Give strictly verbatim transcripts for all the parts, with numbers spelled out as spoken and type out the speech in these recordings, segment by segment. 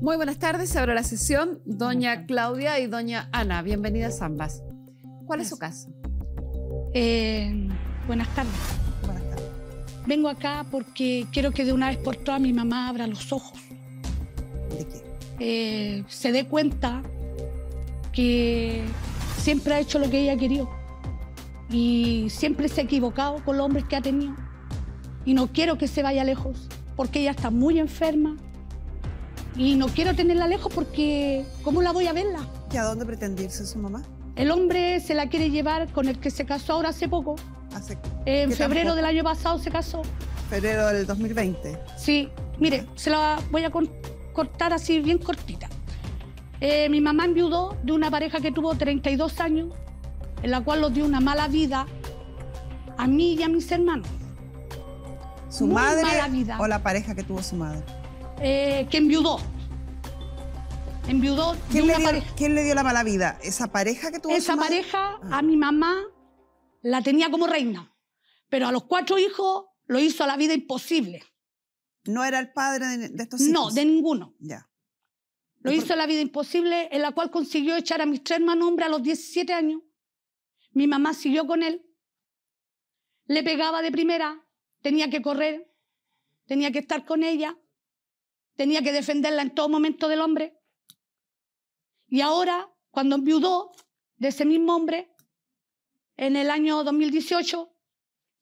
Muy buenas tardes, se abre la sesión. Doña Claudia y doña Ana, bienvenidas ambas. ¿Cuál Gracias. Es su caso? Eh, buenas tardes. Buenas tardes. Vengo acá porque quiero que de una vez por todas mi mamá abra los ojos. ¿De qué? Eh, se dé cuenta que siempre ha hecho lo que ella ha querido y siempre se ha equivocado con los hombres que ha tenido. Y no quiero que se vaya lejos porque ella está muy enferma. Y no quiero tenerla lejos porque ¿cómo la voy a verla? ¿Y a dónde pretende irse su mamá? El hombre se la quiere llevar con el que se casó ahora hace poco. ¿Hace En febrero tampoco? del año pasado se casó. ¿Febrero del dos mil veinte? Sí. Mire, ah. se la voy a con, cortar así bien cortita. Eh, mi mamá enviudó de una pareja que tuvo treinta y dos años, en la cual nos dio una mala vida a mí y a mis hermanos. ¿Su Muy madre mala vida. o la pareja que tuvo su madre? Eh, que enviudó. Enviudó ¿Quién, de una le dio, pareja. ¿Quién le dio la mala vida? ¿Esa pareja que tuvo Esa su pareja madre? A mi mamá la tenía como reina, pero a los cuatro hijos lo hizo a la vida imposible. ¿No era el padre de, de estos hijos? No, de ninguno. Ya. Lo hizo a la vida imposible, en la cual consiguió echar a mis tres hermanos hombres a los diecisiete años. Mi mamá siguió con él. Le pegaba de primera, tenía que correr, tenía que estar con ella. Tenía que defenderla en todo momento del hombre. Y ahora, cuando enviudó de ese mismo hombre, en el año dos mil dieciocho,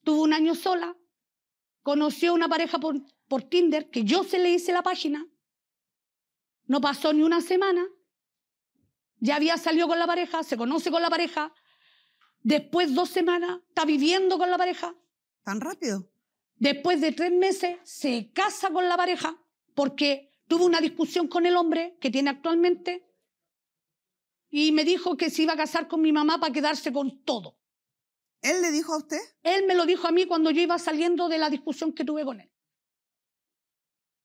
tuvo un año sola, conoció una pareja por, por Tinder, que yo se le hice la página, no pasó ni una semana, ya había salido con la pareja, se conoce con la pareja, después dos semanas está viviendo con la pareja. ¿Tan rápido? Después de tres meses se casa con la pareja, porque tuvo una discusión con el hombre que tiene actualmente y me dijo que se iba a casar con mi mamá para quedarse con todo. ¿Él le dijo a usted? Él me lo dijo a mí cuando yo iba saliendo de la discusión que tuve con él.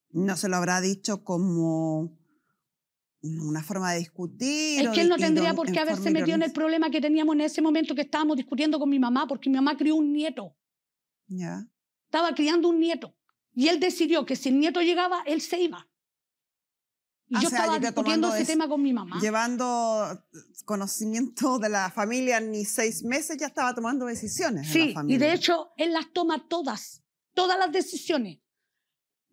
¿No se lo habrá dicho como una forma de discutir? Es que él no tendría por qué haberse metido en el problema que teníamos en ese momento que estábamos discutiendo con mi mamá, porque mi mamá crió un nieto. Ya. Estaba criando un nieto. Y él decidió que si el nieto llegaba, él se iba. Y ah, yo estaba discutiendo ese tema con mi mamá. Llevando conocimiento de la familia, ni seis meses ya estaba tomando decisiones. Sí, en la familia. Y de hecho, él las toma todas, todas las decisiones.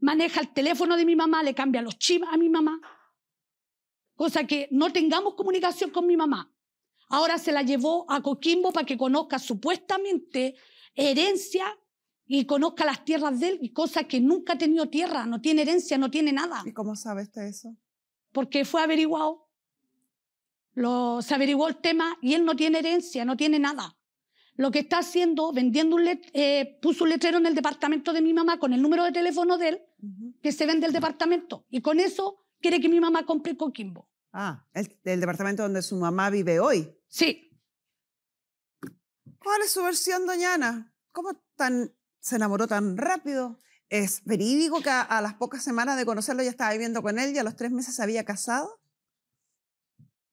Maneja el teléfono de mi mamá, le cambia los chips a mi mamá. Cosa que no tengamos comunicación con mi mamá. Ahora se la llevó a Coquimbo para que conozca supuestamente herencia y conozca las tierras de él, y cosas que nunca ha tenido tierra, no tiene herencia, no tiene nada. ¿Y cómo sabe usted eso? Porque fue averiguado, lo, se averiguó el tema, y él no tiene herencia, no tiene nada. Lo que está haciendo, vendiendo un let, eh, puso un letrero en el departamento de mi mamá con el número de teléfono de él, uh-huh. que se vende el departamento, y con eso quiere que mi mamá compre Coquimbo. Ah, el, el departamento donde su mamá vive hoy. Sí. ¿Cuál es su versión, doña Ana? ¿Cómo tan... ¿Se enamoró tan rápido? ¿Es verídico que a, a las pocas semanas de conocerlo ya estaba viviendo con él y a los tres meses se había casado?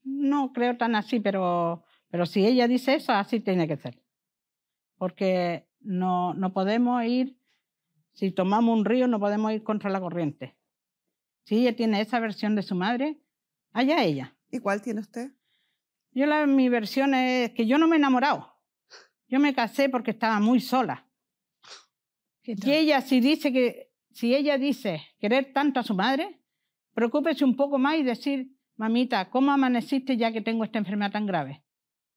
No creo tan así, pero, pero si ella dice eso, así tiene que ser. Porque no, no podemos ir, si tomamos un río, no podemos ir contra la corriente. Si ella tiene esa versión de su madre, allá ella. ¿Y cuál tiene usted? Yo la, mi versión es que yo no me he enamorado. Yo me casé porque estaba muy sola. Y ella, si, dice que, si ella dice querer tanto a su madre, preocúpese un poco más y decir, mamita, ¿cómo amaneciste ya que tengo esta enfermedad tan grave?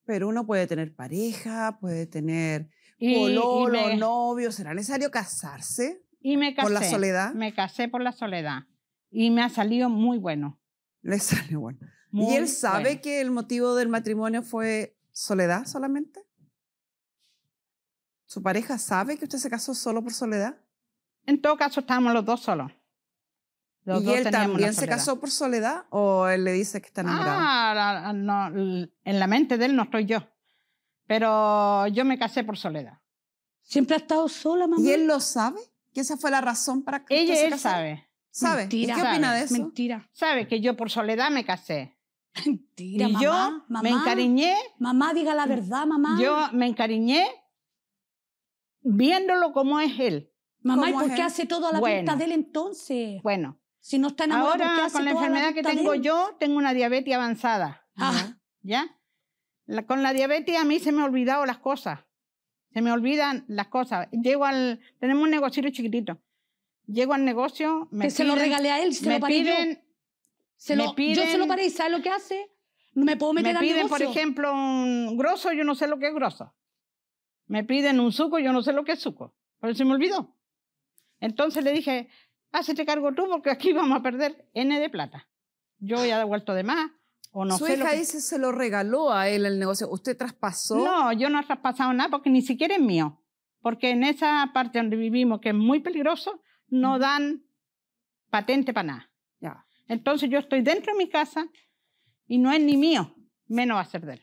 Pero uno puede tener pareja, puede tener pololo, novio, ¿será necesario casarse y me casé, por la soledad? Me casé por la soledad y me ha salido muy bueno. Le sale bueno. Muy ¿Y él sabe bueno. que el motivo del matrimonio fue soledad solamente? ¿Su pareja sabe que usted se casó solo por soledad? En todo caso, estábamos los dos solos. Los ¿Y dos él también se casó por soledad o él le dice que está enamorado? Ah, no, en la mente de él no estoy yo. Pero yo me casé por soledad. ¿Siempre ha estado sola, mamá? ¿Y él lo sabe? ¿Que esa fue la razón para que Ella, usted se él casara? sabe. ¿Sabe? Mentira. ¿Y qué sabe. opina de eso? Mentira. Sabe que yo por soledad me casé. Mentira, y mamá. Y yo mamá, me encariñé. Mamá, diga la verdad, mamá. Yo me encariñé viéndolo como es él. Mamá, ¿y por qué él? hace todo a la vista bueno, de él entonces? Bueno, Si no está enamorado, ahora con la enfermedad que tengo yo, tengo una diabetes avanzada. Ah. ¿Ya? La, con la diabetes a mí se me han olvidado las cosas. Se me olvidan las cosas. Llego al... Tenemos un negocio chiquitito. Llego al negocio... Me que piden, se lo regalé a él, se me lo paré piden, yo. Se lo, me piden... Yo se lo paré y ¿sabes lo que hace? No me puedo meter me al piden, negocio. Me piden, por ejemplo, un grosso, yo no sé lo que es grosso. Me piden un suco, yo no sé lo que es suco. Pero se me olvidó. Entonces le dije, hazte cargo tú porque aquí vamos a perder ene de plata. Yo ya he devuelto de más. O no Su sé hija que... dice se lo regaló a él el negocio. ¿Usted traspasó? No, yo no he traspasado nada porque ni siquiera es mío. Porque en esa parte donde vivimos, que es muy peligroso, no dan patente para nada. Ya. Entonces yo estoy dentro de mi casa y no es ni mío, menos va a ser de él.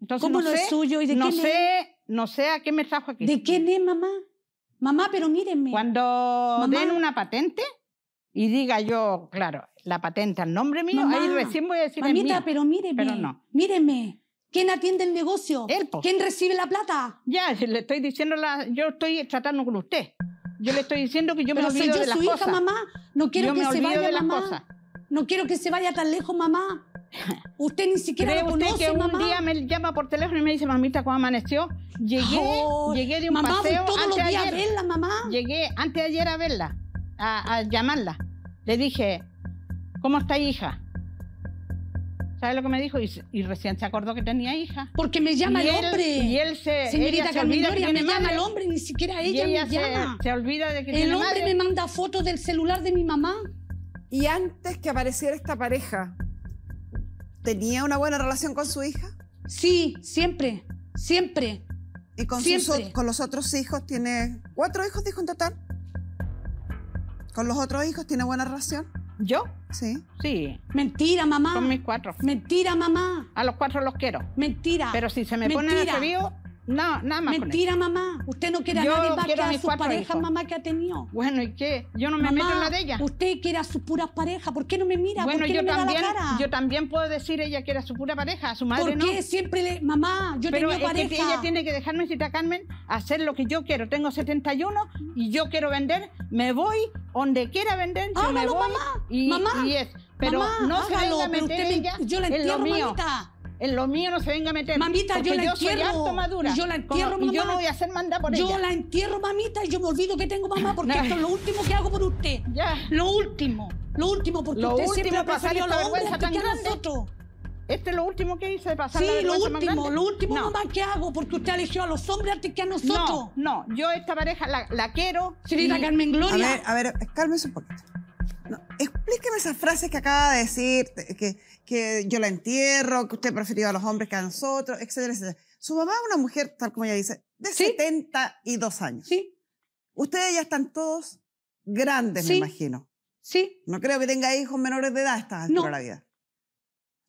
Entonces, ¿cómo no lo sé, es suyo? ¿Y de no, quién sé, es? No sé a qué me trajo aquí. ¿De quién es, mamá? Mamá, pero mírenme. Cuando mamá. Den una patente y diga yo, claro, la patente al nombre mío, mamá, ahí recién voy a decir mamita, es mía, pero mírenme, pero no. Mírenme. ¿Quién atiende el negocio? Él, pues. ¿Quién recibe la plata? Ya, le estoy diciendo, la, yo estoy tratando con usted. Yo le estoy diciendo que yo pero me olvido yo de las cosas. Pero soy yo su hija, mamá. No quiero yo que se vaya, de mamá. Las cosas. No quiero que se vaya tan lejos, mamá. Usted ni siquiera lo conoce, usted que mamá? Un día me llama por teléfono y me dice, mamita, ¿cómo amaneció? Llegué, oh, llegué de un mamá, paseo todos antes los días ayer. A verla, mamá. Llegué antes de ayer a verla, a, a llamarla. Le dije, ¿cómo está hija? ¿Sabes lo que me dijo? Y, y recién se acordó que tenía hija. Porque me llama y el él, hombre. Y él se... Señorita Carmen Gloria, me llama el hombre, ni siquiera ella, ella me se, llama. Se olvida de que el tiene hombre madre. Me manda fotos del celular de mi mamá. Y antes que apareciera esta pareja, ¿tenía una buena relación con su hija? Sí, siempre, siempre. ¿Y con, siempre. Sus, con los otros hijos tiene... ¿Cuatro hijos, dijo en total? ¿Con los otros hijos tiene buena relación? ¿Yo? Sí. Sí. Mentira, mamá. Con mis cuatro. Mentira, mamá. A los cuatro los quiero. Mentira. Pero si se me ponen a frío, no, nada más. Mentira, mamá. Usted no quiere a nadie más que a su pareja, mamá, que ha tenido. Bueno, ¿y qué? Yo no me mamá, meto en la de ella. Usted quiere a sus puras parejas. ¿Por qué no me mira? Bueno, ¿por qué yo no me también, da la cara? Yo también puedo decir ella quiere a su pura pareja, a su madre. ¿Por no? ¿Por qué siempre le... Mamá, yo tengo pareja. Pero es que ella tiene que dejarme, cita Carmen, hacer lo que yo quiero. Tengo setenta y uno y yo quiero vender. Me voy donde quiera vender. Yo hágalo, me voy mamá. Y, mamá. Y es. Pero mamá, no se hágalo, venga a meter pero ella me, yo la entierro, en lo mío. Mamita. En lo mío no se venga a meter. Mamita, yo la yo entierro. Madura, yo la entierro, como, mamá. Y yo no voy a hacer mandar por yo ella. Yo la entierro, mamita, y yo me olvido que tengo mamá, porque esto es lo último que hago por usted. Ya. Lo último. Lo último, porque lo usted último siempre ha pasado la vergüenza tan grande. Este es lo último que hice de pasar sí, la vergüenza último, más grande. Sí, lo último, no. Mamá, que hago, porque usted eligió a los hombres antes que a nosotros. No, no. Yo esta pareja la, la quiero. Señorita sí. Carmen Gloria. A ver, a ver, cálmese un poquito. No, explíqueme esas frases que acaba de decir, que, que yo la entierro, que usted prefirió a los hombres que a nosotros, etcétera, etcétera. Su mamá es una mujer, tal como ella dice, de ¿sí? setenta y dos años. Sí. Ustedes ya están todos grandes, ¿sí? Me imagino. Sí. No creo que tenga hijos menores de edad a esta altura de la vida.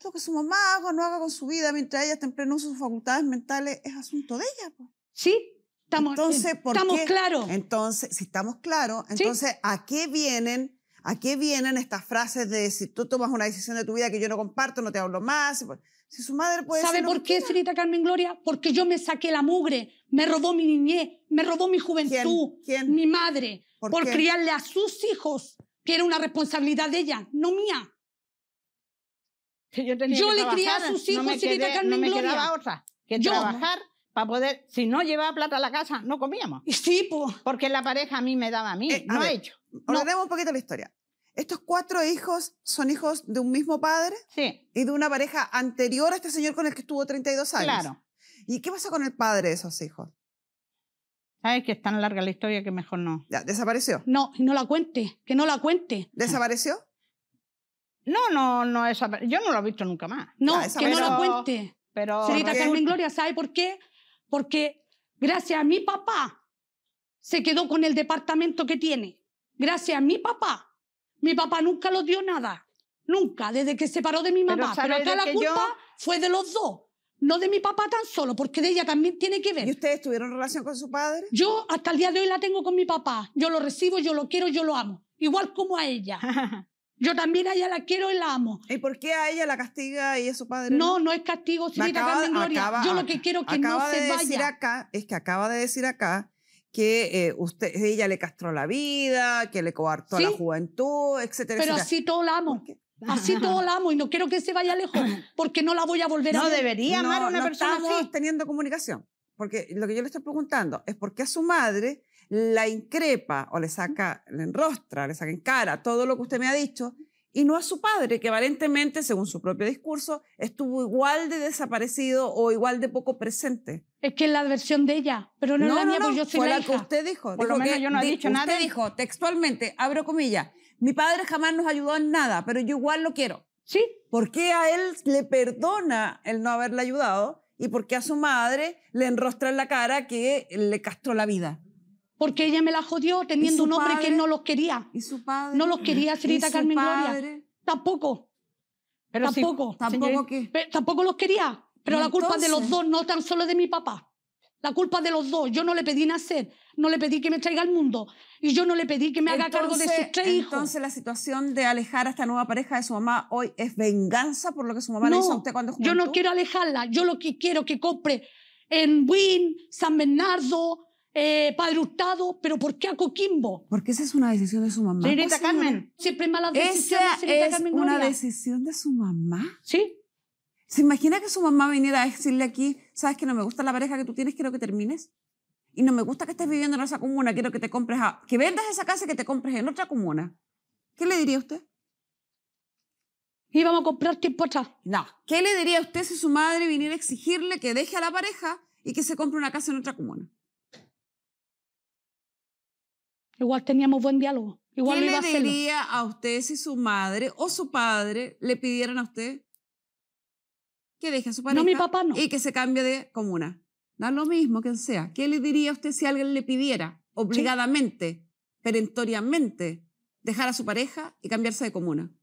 Lo que su mamá haga o no haga con su vida mientras ella está en pleno uso de sus facultades mentales es asunto de ella. Pues. Sí. Estamos, entonces, ¿por estamos qué? Claros. Entonces, si estamos claros, entonces, ¿sí? ¿A qué vienen? ¿A qué vienen estas frases de si tú tomas una decisión de tu vida que yo no comparto, no te hablo más? Si su madre puede ¿sabe por qué, señorita Carmen Gloria? Porque yo me saqué la mugre, me robó mi niñez, me robó mi juventud, ¿quién? ¿Quién? Mi madre, por, por criarle a sus hijos, que era una responsabilidad de ella, no mía. Yo, tenía yo que le trabajar, crié a sus hijos, no quedé, señorita Carmen no Gloria. No me quedaba otra que yo. Trabajar para poder... Si no llevaba plata a la casa, no comíamos. Sí, po. Porque la pareja a mí me daba a mí, eh, no ha hecho. Ordenemos no. Un poquito la historia. ¿Estos cuatro hijos son hijos de un mismo padre? Sí. Y de una pareja anterior a este señor con el que estuvo treinta y dos años. Claro. ¿Y qué pasa con el padre de esos hijos? Ay, que es tan larga la historia que mejor no. Ya, ¿desapareció? No, no la cuente, que no la cuente. ¿Desapareció? No, no, no desapareció. Yo no lo he visto nunca más. No, ya, que no la cuente. Pero... Señorita Carmen Gloria, ¿sabe por qué? Porque gracias a mi papá se quedó con el departamento que tiene. Gracias a mi papá. Mi papá nunca lo dio nada. Nunca, desde que se separó de mi mamá. Pero, pero acá la culpa yo... fue de los dos. No de mi papá tan solo, porque de ella también tiene que ver. ¿Y ustedes tuvieron relación con su padre? Yo hasta el día de hoy la tengo con mi papá. Yo lo recibo, yo lo quiero, yo lo amo. Igual como a ella. Yo también a ella la quiero y la amo. ¿Y por qué a ella la castiga y a su padre? No, no, no es castigo, señorita Carmen Gloria. Yo lo que quiero es que no se vaya. Acaba de decir acá, es que acaba de decir acá que eh, usted, ella le castró la vida, que le coartó, ¿sí?, la juventud, etcétera, pero etcétera. Así todos la amo. Así todos la amo y no quiero que se vaya lejos porque no la voy a volver no, a ver. No debería amar a una no persona estamos así. Teniendo comunicación. Porque lo que yo le estoy preguntando es por qué a su madre la increpa o le saca, le enrostra, le saca en cara todo lo que usted me ha dicho y no a su padre, que aparentemente, según su propio discurso, estuvo igual de desaparecido o igual de poco presente. Es que es la versión de ella, pero no, no es la no, mía, no, porque yo soy la hija. Fue la que usted dijo. Por lo menos yo no he dicho nada. Usted dijo textualmente, abro comillas, mi padre jamás nos ayudó en nada, pero yo igual lo quiero. ¿Sí? ¿Por qué a él le perdona el no haberle ayudado y por qué a su madre le enrostra en la cara que le castró la vida? Porque ella me la jodió teniendo un hombre que no los quería. ¿Y su padre? No los quería, señorita Carmen Gloria. Tampoco. Pero tampoco. Si, ¿tampoco qué? Pero, tampoco los quería. Pero la culpa es de los dos, no tan solo de mi papá. La culpa es de los dos. Yo no le pedí nacer. No le pedí que me traiga al mundo. Y yo no le pedí que me haga entonces, cargo de sus tres hijos. Entonces la situación de alejar a esta nueva pareja de su mamá hoy es venganza por lo que su mamá no, le hizo a usted cuando jugó. Yo no quiero alejarla. Yo lo que quiero que compre en Buin, San Bernardo... Eh, Padre Hurtado, pero ¿por qué a Coquimbo? Porque esa es una decisión de su mamá. Señorita Carmen, siempre malas decisiones. Esa es Carmen una decisión de su mamá. ¿Sí? ¿Se imagina que su mamá viniera a decirle aquí, sabes que no me gusta la pareja que tú tienes, quiero que termines? Y no me gusta que estés viviendo en esa comuna, quiero que te compres, a, que vendas esa casa y que te compres en otra comuna. ¿Qué le diría usted? Íbamos a comprar tiempo atrás. No. ¿Qué le diría usted si su madre viniera a exigirle que deje a la pareja y que se compre una casa en otra comuna? Igual teníamos buen diálogo. Igual ¿Qué iba le diría a, a usted si su madre o su padre le pidieran a usted que deje a su pareja no, mi papá no. y que se cambie de comuna? Da lo mismo, quien sea. ¿Qué le diría a usted si alguien le pidiera obligadamente, ¿sí?, perentoriamente, dejar a su pareja y cambiarse de comuna?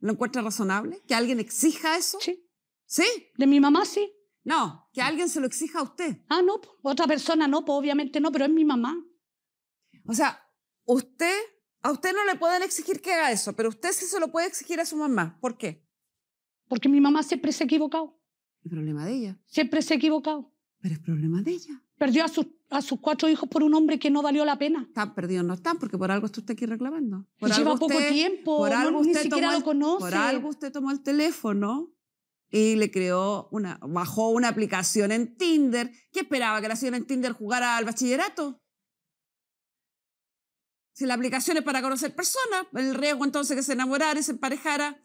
¿Lo encuentra razonable? ¿Que alguien exija eso? Sí. ¿Sí? De mi mamá, sí. No, que alguien se lo exija a usted. Ah, no, otra persona no, pues obviamente no, pero es mi mamá. O sea, usted, a usted no le pueden exigir que haga eso, pero usted sí se lo puede exigir a su mamá. ¿Por qué? Porque mi mamá siempre se ha equivocado. ¿El problema de ella? Siempre se ha equivocado. Pero es problema de ella. Perdió a sus, a sus cuatro hijos por un hombre que no valió la pena. Están perdidos, no están, porque por algo está usted aquí reclamando. Por Lleva algo usted, poco tiempo, por algo no, usted ni siquiera el, lo conoce. Por algo usted tomó el teléfono y le creó una, bajó una aplicación en Tinder. ¿Qué esperaba? ¿Que la señora en Tinder jugara al bachillerato? Si la aplicación es para conocer personas, el riesgo entonces que se enamorara y se emparejara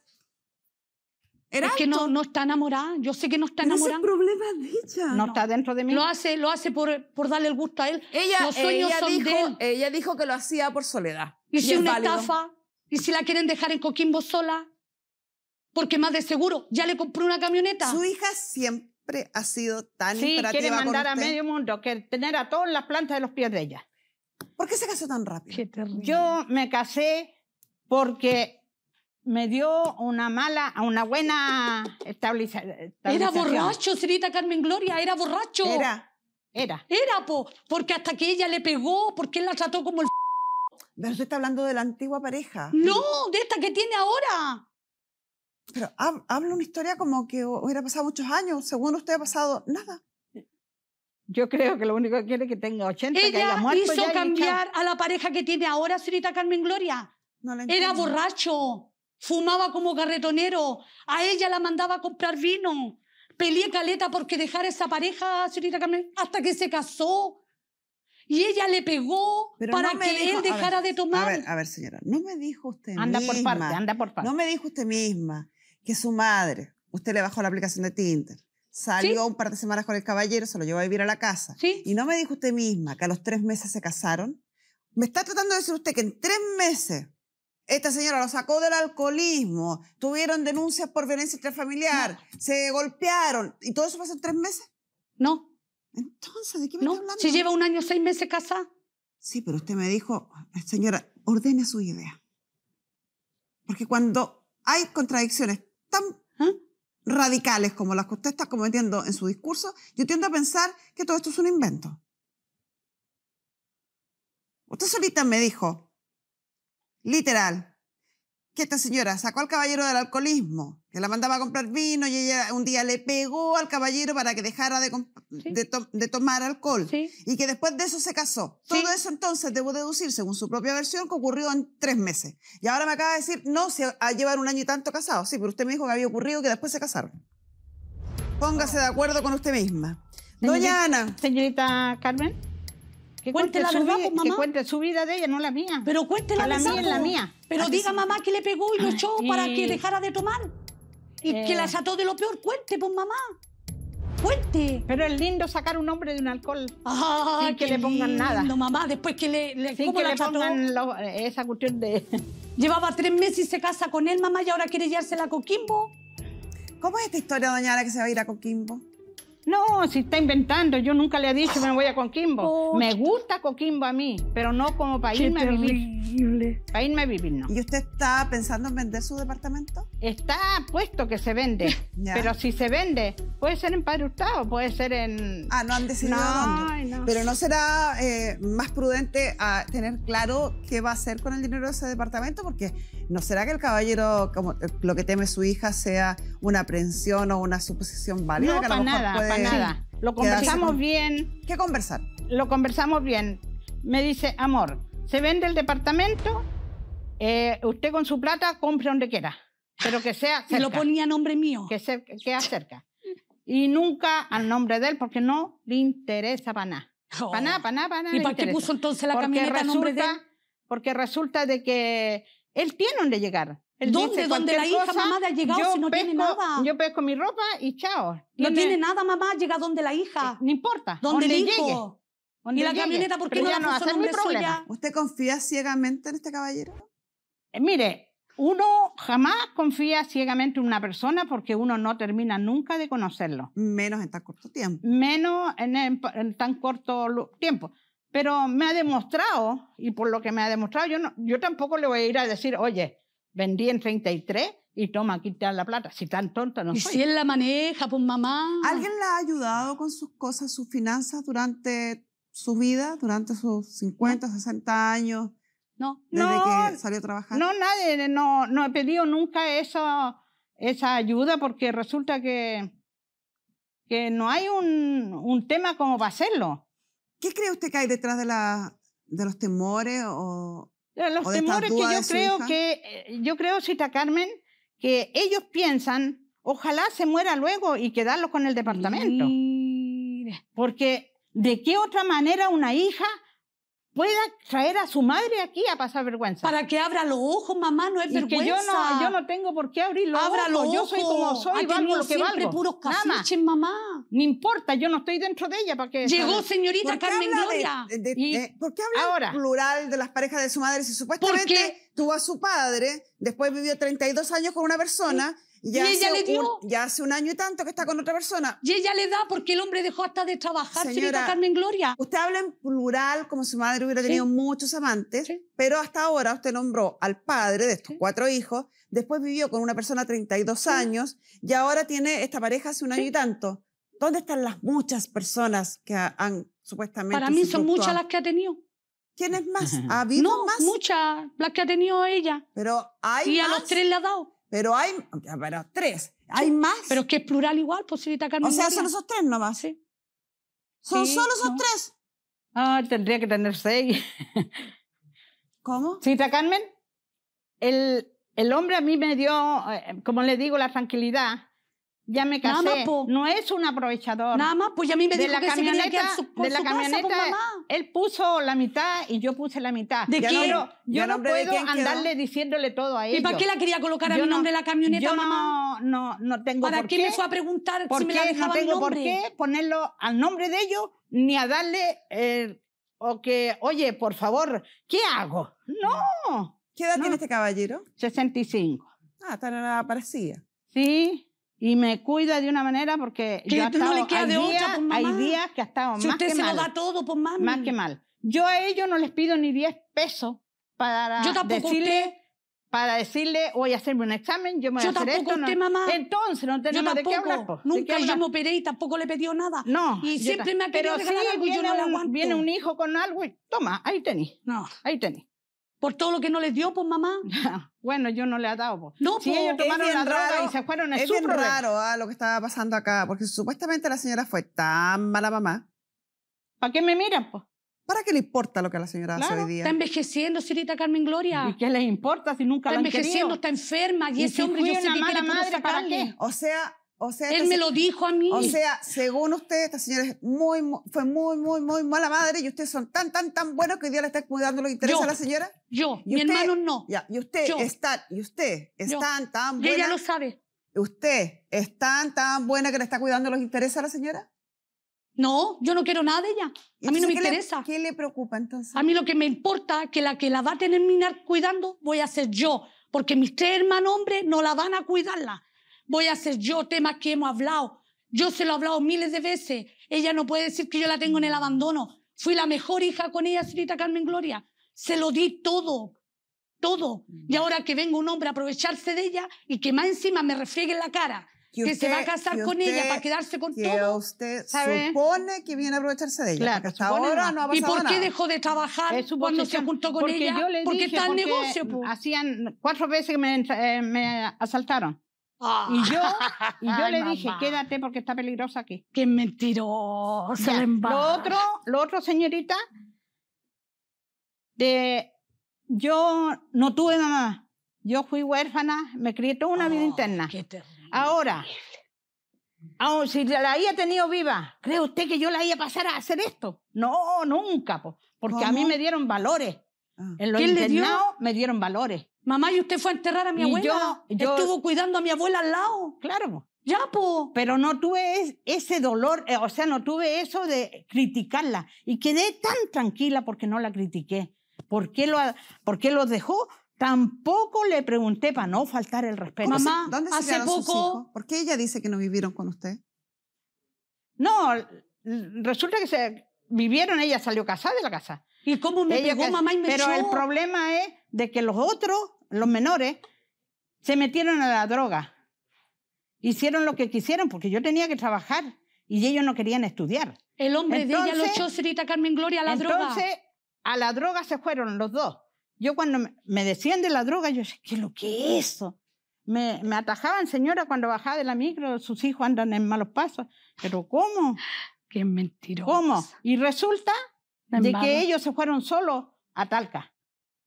era alto. Es que no, no está enamorada, yo sé que no está enamorada. No es el problema de ella. No, no está dentro de mí. Lo hace, lo hace por, por darle el gusto a él. Ella, Los sueños ella, son dijo, de él. Ella dijo que lo hacía por soledad. Y, y si es una válido. Estafa, y si la quieren dejar en Coquimbo sola, porque más de seguro, ya le compró una camioneta. Su hija siempre ha sido tan sí, imperativa quiere mandar con usted. A medio mundo, que tener a todas las plantas de los pies de ella. ¿Por qué se casó tan rápido? Qué terrible. Yo me casé porque me dio una mala, una buena estabilización. Era borracho, señorita Carmen Gloria, era borracho. Era, era. Era, po, porque hasta que ella le pegó, porque él la trató como el... Pero usted está hablando de la antigua pareja. No, de esta que tiene ahora. Pero habla una historia como que hubiera pasado muchos años, según usted ha pasado nada. Yo creo que lo único que quiere es que tenga ochenta, ella que haya muerto. Ella hizo cambiar a la pareja que tiene ahora, señorita Carmen Gloria. No la entiendo. Era borracho, fumaba como carretonero, a ella la mandaba a comprar vino. Peleé caleta porque dejara esa pareja, señorita Carmen, hasta que se casó. Y ella le pegó Pero para no que dijo, él dejara ver, de tomar. A ver, a ver, señora, no me dijo usted anda misma. Anda por parte, anda por parte. No me dijo usted misma que su madre, usted le bajó la aplicación de Tinder. Salió ¿sí? un par de semanas con el caballero, se lo llevó a vivir a la casa. ¿Sí? Y no me dijo usted misma que a los tres meses se casaron. Me está tratando de decir usted que en tres meses esta señora lo sacó del alcoholismo, tuvieron denuncias por violencia intrafamiliar, no. se golpearon. ¿Y todo eso pasó en tres meses? No. Entonces, ¿de qué me no. está hablando? Si lleva un año, seis meses casada. Sí, pero usted me dijo, señora, ordene su idea. Porque cuando hay contradicciones tan... ¿eh? Radicales como las que usted está cometiendo en su discurso, yo tiendo a pensar que todo esto es un invento. Usted solita me dijo, literal, que esta señora sacó al caballero del alcoholismo, que la mandaba a comprar vino y ella un día le pegó al caballero para que dejara de, ¿Sí? de, to de tomar alcohol, ¿Sí? y que después de eso se casó. ¿Sí? Todo eso entonces debo deducir, según su propia versión, que ocurrió en tres meses. Y ahora me acaba de decir, no, se va a llevar un año y tanto casados. Sí, pero usted me dijo que había ocurrido y que después se casaron. Póngase de acuerdo con usted misma. Doña Ana. Señorita Carmen. Que cuente, cuente la verdad, vida, pues, mamá. Que cuente su vida de ella, no la mía. Pero cuente la verdad. La mía es la mía. Pero diga, sí? mamá, que le pegó y lo echó y... para que dejara de tomar. Y eh... que la ató de lo peor. Cuente, pues, mamá. Cuente. Pero es lindo sacar un hombre de un alcohol ah, sin que le pongan lindo, nada. No, mamá, después que le, le, sin que le pongan lo, esa cuestión de... Llevaba tres meses y se casa con él, mamá, y ahora quiere llevársela a Coquimbo. ¿Cómo es esta historia, doña Ana, que se va a ir a Coquimbo? No, si está inventando. Yo nunca le he dicho que me voy a Coquimbo. Oh, me gusta Coquimbo a mí, pero no como para irme a vivir. Para irme a vivir, no. ¿Y usted está pensando en vender su departamento? Está puesto que se vende. Pero si se vende, puede ser en Padre Hurtado, puede ser en... Ah, no han decidido no, dónde. No. Pero ¿no será eh, más prudente a tener claro qué va a hacer con el dinero de ese departamento? Porque ¿no será que el caballero, como lo que teme su hija, sea una aprehensión o una suposición válida? No, que a lo mejor nada. Puede... nada. Lo conversamos con... bien. ¿Qué conversar? Lo conversamos bien. Me dice, amor, se vende el departamento, eh, usted con su plata compre donde quiera, pero que sea cerca. Me lo ponía a nombre mío. Que sea que cerca. Y nunca al nombre de él, porque no le interesa para nada. Oh. Para nada, para nada, para nada. ¿Y para qué puso entonces la porque camioneta resulta, a nombre de él? Porque resulta de que él tiene donde llegar. Él ¿Dónde? ¿Dónde la hija, cosa, mamá, ha llegado si no pesco, tiene nada? Yo pesco mi ropa y chao. No tiene, tiene nada, mamá, llega donde la hija. No importa. Donde el hijo. Llegue, y la llegue. Camioneta, ¿por qué no la no puso nombre suya? ¿Usted confía ciegamente en este caballero? Eh, mire, uno jamás confía ciegamente en una persona porque uno no termina nunca de conocerlo. Menos en tan corto tiempo. Menos en, el, en tan corto tiempo. Pero me ha demostrado, y por lo que me ha demostrado, yo, no, yo tampoco le voy a ir a decir, oye, vendí en treinta y tres y toma, aquí te dan la plata. Si tan tonta no soy. Y si él la maneja, pues mamá. ¿Alguien la ha ayudado con sus cosas, sus finanzas durante su vida, durante sus cincuenta, sesenta años? No. Desde no, que salió a trabajar. No, nadie. No, no he pedido nunca eso, esa ayuda porque resulta que, que no hay un, un tema como para hacerlo. ¿Qué cree usted que hay detrás de, la, de los temores o...? Los temores que yo creo que, yo creo, cita Carmen, que ellos piensan, ojalá se muera luego y quedarlos con el departamento. Mira. Porque, ¿de qué otra manera una hija pueda traer a su madre aquí a pasar vergüenza? Para que abra los ojos, mamá, no es y vergüenza. Que yo no, yo no tengo por qué abrir los abra ojos. Los yo soy como soy, valgo lo que valgo. Puros cafiches, mamá. No importa, yo no estoy dentro de ella. Para que llegó señorita Carmen Gloria. De, de, y de, ¿por qué habla ahora, plural de las parejas de su madre si supuestamente porque, tuvo a su padre, después vivió treinta y dos años con una persona... ¿Sí? Y, ya, y ella le dio. Un, ya hace un año y tanto que está con otra persona. Y ella le da porque el hombre dejó hasta de trabajar, señorita Carmen Gloria. Usted habla en plural como si su madre hubiera tenido ¿Sí? muchos amantes, ¿Sí? pero hasta ahora usted nombró al padre de estos ¿Sí? cuatro hijos, después vivió con una persona treinta y dos ¿Sí? años y ahora tiene esta pareja hace un año ¿Sí? y tanto. ¿Dónde están las muchas personas que han supuestamente... Para mí son muchas las que ha tenido. ¿Quiénes más? ¿Ha habido no, más? No, muchas las que ha tenido ella. Pero hay Y más? A los tres le ha dado. Pero hay, pero tres, hay sí, más. Pero es que es plural igual, pues, señorita Carmen. O sea, son esos tres nomás. Sí. Son sí, solo esos no. tres. Ah, tendría que tener seis. ¿Cómo? Señorita Carmen, el, el hombre a mí me dio, eh, como le digo, la tranquilidad. Ya me casé. Nada más, po. No es un aprovechador. Nada más, pues ya a mí me dijo de la que camioneta, se quería su, por de la su camioneta, casa, mamá. Él puso la mitad y yo puse la mitad. ¿De quién? No, yo no puedo andarle quedó? Diciéndole todo a ellos. ¿Y para qué la quería colocar a yo mi nombre no, la camioneta, yo mamá? No, no, no tengo ¿Para por qué. ¿Para qué me fue a preguntar si me la dejaba no tengo mi nombre? Por qué ponerlo al nombre de ellos ni a darle eh, o que, oye, por favor, ¿qué hago? No. ¿Qué edad no. tiene este caballero? sesenta y cinco. Ah, está nada parecida. Sí. Y me cuida de una manera porque yo no le queda de otra, pues, hay días que ha estado más que mal. Si usted se lo da todo, pues, mami. Más que mal. Yo a ellos no les pido ni diez pesos para decirle, para decirle, voy a hacerme un examen, yo me voy a hacer esto. Yo tampoco usted, mamá. Entonces, no tenemos de qué hablar. Nunca yo me operé y tampoco le pedí nada. No. Y siempre me ha querido regalar algo y yo no le aguanto. Viene un hijo con algo y toma, ahí tenés. No. Ahí tenés. ¿Por todo lo que no les dio, pues, mamá? Bueno, yo no le he dado, pues. No, sí, pues. Ellos tomaron la droga raro, y se fueron. Es, es bien problema. Raro ah, lo que estaba pasando acá, porque supuestamente la señora fue tan mala mamá. ¿Para qué me miran, pues? ¿Para qué le importa lo que la señora claro, hace hoy día? Está envejeciendo, señorita Carmen Gloria. ¿Y qué les importa si nunca la han querido? Está envejeciendo, está enferma, y, y ese si hombre yo sé que quiere madre, sacarle. ¿Para qué? O sea... O sea, él me se... lo dijo a mí. O sea, según usted, esta señora es muy, muy, fue muy, muy, muy mala madre y ustedes son tan, tan, tan buenos que hoy día le están cuidando los intereses a la señora. Yo, y mi usted, hermano no. Ya, y usted yo. está, y usted es yo. tan, tan buena. Y ella lo sabe. ¿Usted es tan, tan buena que le está cuidando los intereses a la señora? No, yo no quiero nada de ella. A mí no me interesa. ¿Qué le preocupa entonces? A mí lo que me importa es que la que la va a terminar cuidando voy a ser yo, porque mis tres hermanos hombres no la van a cuidarla. Voy a hacer yo temas que hemos hablado. Yo se lo he hablado miles de veces. Ella no puede decir que yo la tengo en el abandono. Fui la mejor hija con ella, señorita Carmen Gloria. Se lo di todo, todo. Y ahora que venga un hombre a aprovecharse de ella y que más encima me refriegue en la cara que, que usted, se va a casar con usted, ella para quedarse con que todo. Usted ¿sabe? Supone que viene a aprovecharse de ella. Claro, hasta ahora no ha pasado ¿Y por qué nada? Dejó de trabajar cuando se juntó con porque ella? Yo le porque está el negocio. Pues. Hacían cuatro veces que me, eh, me asaltaron. Y yo, y yo Ay, le dije, mamá. Quédate porque está peligrosa aquí. ¡Qué mentirosa! Lo otro, lo otro, señorita, de, yo no tuve mamá. Yo fui huérfana, me crié toda una oh, vida interna. Ahora, ahora, si la había tenido viva, ¿cree usted que yo la iba a pasar a hacer esto? No, nunca, po, porque ¿Cómo? A mí me dieron valores. Ah. En los internados me dieron valores. Mamá, ¿y usted fue a enterrar a mi y abuela? Yo, yo... Estuvo cuidando a mi abuela al lado. Claro. Ya, po. Pero no tuve es, ese dolor, eh, o sea, no tuve eso de criticarla. Y quedé tan tranquila porque no la critiqué. ¿Por qué lo, por qué lo dejó? Tampoco le pregunté para no faltar el respeto. Mamá, ¿dónde se hace poco... sus hijos? ¿Por qué ella dice que no vivieron con usted? No, resulta que se vivieron, ella salió casada de la casa. ¿Y cómo me ella pegó que, mamá y me Pero echó? El problema es de que los otros, los menores, se metieron a la droga. Hicieron lo que quisieron porque yo tenía que trabajar y ellos no querían estudiar. El hombre entonces, de ella lo echó, señorita Carmen Gloria, a la entonces, droga. Entonces, a la droga se fueron los dos. Yo cuando me decían de la droga, yo decía, ¿qué es lo que es eso? Me, me atajaban, señora, cuando bajaba de la micro, sus hijos andan en malos pasos. ¿Pero cómo? Qué mentirosa. ¿Cómo? Y resulta... de que ellos se fueron solos a Talca.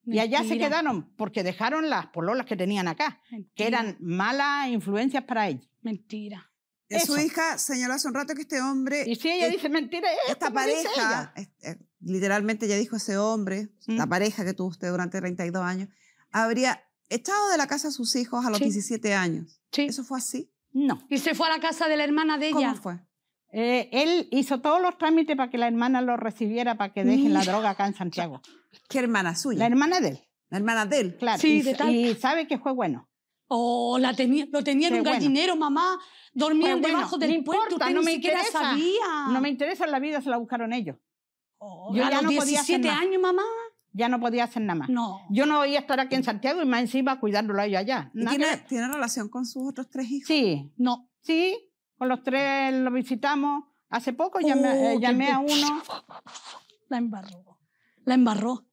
Mentira. Y allá se quedaron porque dejaron las pololas que tenían acá, Mentira. Que eran malas influencias para ellos. Mentira. Eso. Su hija señaló hace un rato que este hombre... Y si ella es, dice mentira, es, esta pareja, ella? Literalmente ella dijo ese hombre, ¿Mm? La pareja que tuvo usted durante treinta y dos años, habría echado de la casa a sus hijos a los sí. diecisiete años. Sí. ¿Eso fue así? No. ¿Y se fue a la casa de la hermana de ella? ¿Cómo fue? Eh, él hizo todos los trámites para que la hermana lo recibiera para que deje la droga acá en Santiago. ¿Qué hermana suya? La hermana de él. La hermana de él. Claro. Sí, y, de Talca. Y sabe que fue bueno. Oh, la tenía, lo tenía en un gallinero, bueno. mamá. Dormían bueno, debajo del puerto. Usted no ni me siquiera interesa, sabía. No me interesa la vida, se la buscaron ellos. Oh, Yo a ya los no podía hacer nada. diecisiete años, mamá. Ya no podía hacer nada más. No. Yo no voy a estar aquí en Santiago y más encima cuidándolo a ellos allá. Tiene, ¿Tiene relación con sus otros tres hijos? Sí. No. Sí. Con los tres lo visitamos. Hace poco oh, llamé, eh, llamé a uno. La embarró. La embarró.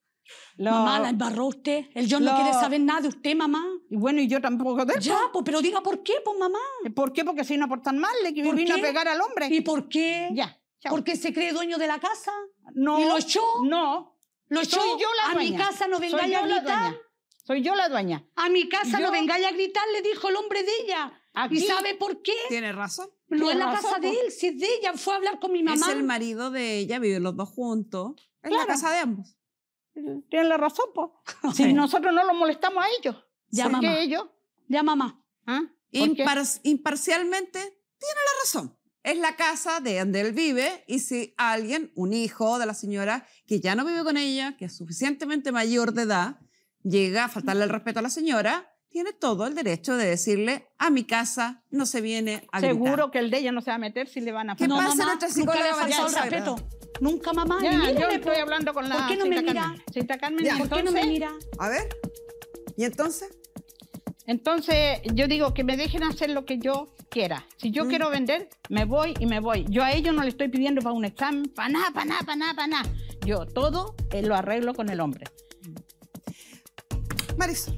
Lo, mamá, la embarró usted. El John lo, no quiere saber nada de usted, mamá. Y bueno, y yo tampoco de él. Ya, pues, pero diga por qué, pues, mamá. ¿Por qué? Porque se vino a portar mal, le vino qué? A pegar al hombre. ¿Y por qué? Ya. Chao. ¿Porque se cree dueño de la casa? No. ¿Y lo echó? No. ¿Lo echó? Soy yo la dueña. A mi casa no venga a gritar. Soy yo la dueña. A mi casa yo... no venga a gritar, le dijo el hombre de ella. Aquí. ¿Y sabe por qué? Tiene razón. No es la razón, casa de él, si es de ella. Fue a hablar con mi mamá. Es el marido de ella, viven los dos juntos. Es claro. la casa de ambos. Tienen la razón, pues. Si sí. nosotros no los molestamos a ellos. Ya, ¿Por mamá. Qué ellos? Ya, mamá. ¿Ah? Impar imparcialmente tiene la razón. Es la casa de donde él vive y si alguien, un hijo de la señora que ya no vive con ella, que es suficientemente mayor de edad, llega a faltarle el respeto a la señora... tiene todo el derecho de decirle a mi casa no se viene a gritar. Seguro que el de ella no se va a meter si le van a... ¿Qué no, pasa mamá, nunca le ha faltado el respeto. Nunca, mamá. Ya, ni yo estoy hablando con la... ¿Por qué no me mira? Señorita Carmen, ¿por qué no me mira? A ver, ¿y entonces? Entonces, yo digo que me dejen hacer lo que yo quiera. Si yo mm. quiero vender, me voy y me voy. Yo a ellos no le estoy pidiendo para un examen, para nada, para nada, para nada, para nada. Yo todo eh, lo arreglo con el hombre. Marisol,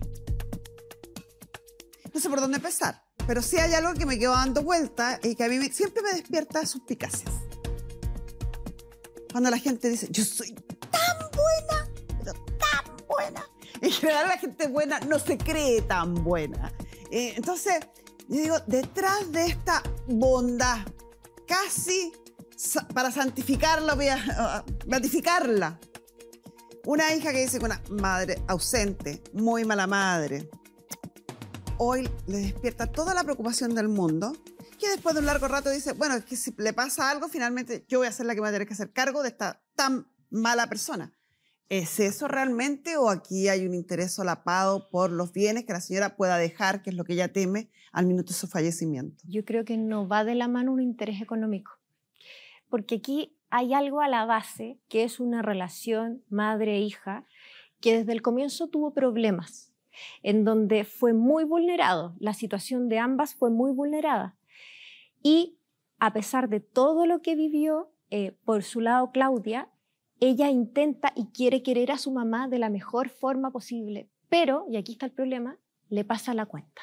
no sé por dónde empezar, pero sí hay algo que me quedó dando vuelta y que a mí me, siempre me despierta suspicacias. Cuando la gente dice, yo soy tan buena, pero tan buena. En general la gente buena no se cree tan buena. Eh, entonces, yo digo, detrás de esta bondad, casi sa para santificarla, voy a, uh, beatificarla, una hija que dice que una madre ausente, muy mala madre, hoy le despierta toda la preocupación del mundo, que después de un largo rato dice, bueno, es que si le pasa algo, finalmente yo voy a ser la que va a tener que hacer cargo de esta tan mala persona. ¿Es eso realmente o aquí hay un interés solapado por los bienes que la señora pueda dejar, que es lo que ella teme, al minuto de su fallecimiento? Yo creo que no va de la mano un interés económico, porque aquí hay algo a la base, que es una relación madre-hija, que desde el comienzo tuvo problemas, en donde fue muy vulnerado, la situación de ambas fue muy vulnerada. Y a pesar de todo lo que vivió, eh, por su lado Claudia, ella intenta y quiere querer a su mamá de la mejor forma posible, pero, y aquí está el problema, le pasa la cuenta.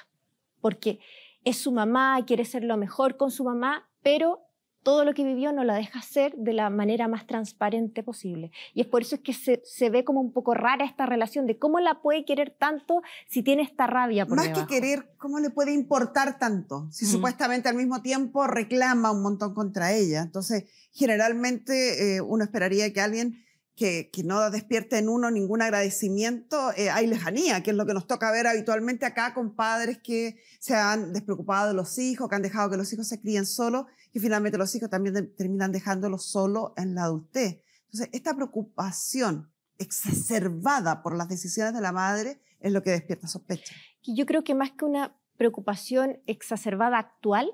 Porque es su mamá, quiere ser lo mejor con su mamá, pero todo lo que vivió no la deja hacer de la manera más transparente posible. Y es por eso es que se, se ve como un poco rara esta relación de cómo la puede querer tanto si tiene esta rabia por debajo. Más que querer, ¿cómo le puede importar tanto? Si mm. supuestamente al mismo tiempo reclama un montón contra ella. Entonces, generalmente eh, uno esperaría que alguien que, que no despierte en uno ningún agradecimiento, eh, hay lejanía, que es lo que nos toca ver habitualmente acá con padres que se han despreocupado de los hijos, que han dejado que los hijos se críen solos, y finalmente los hijos también de, terminan dejándolos solos en la adultez. Entonces, esta preocupación exacerbada por las decisiones de la madre es lo que despierta sospecha. Yo creo que más que una preocupación exacerbada actual,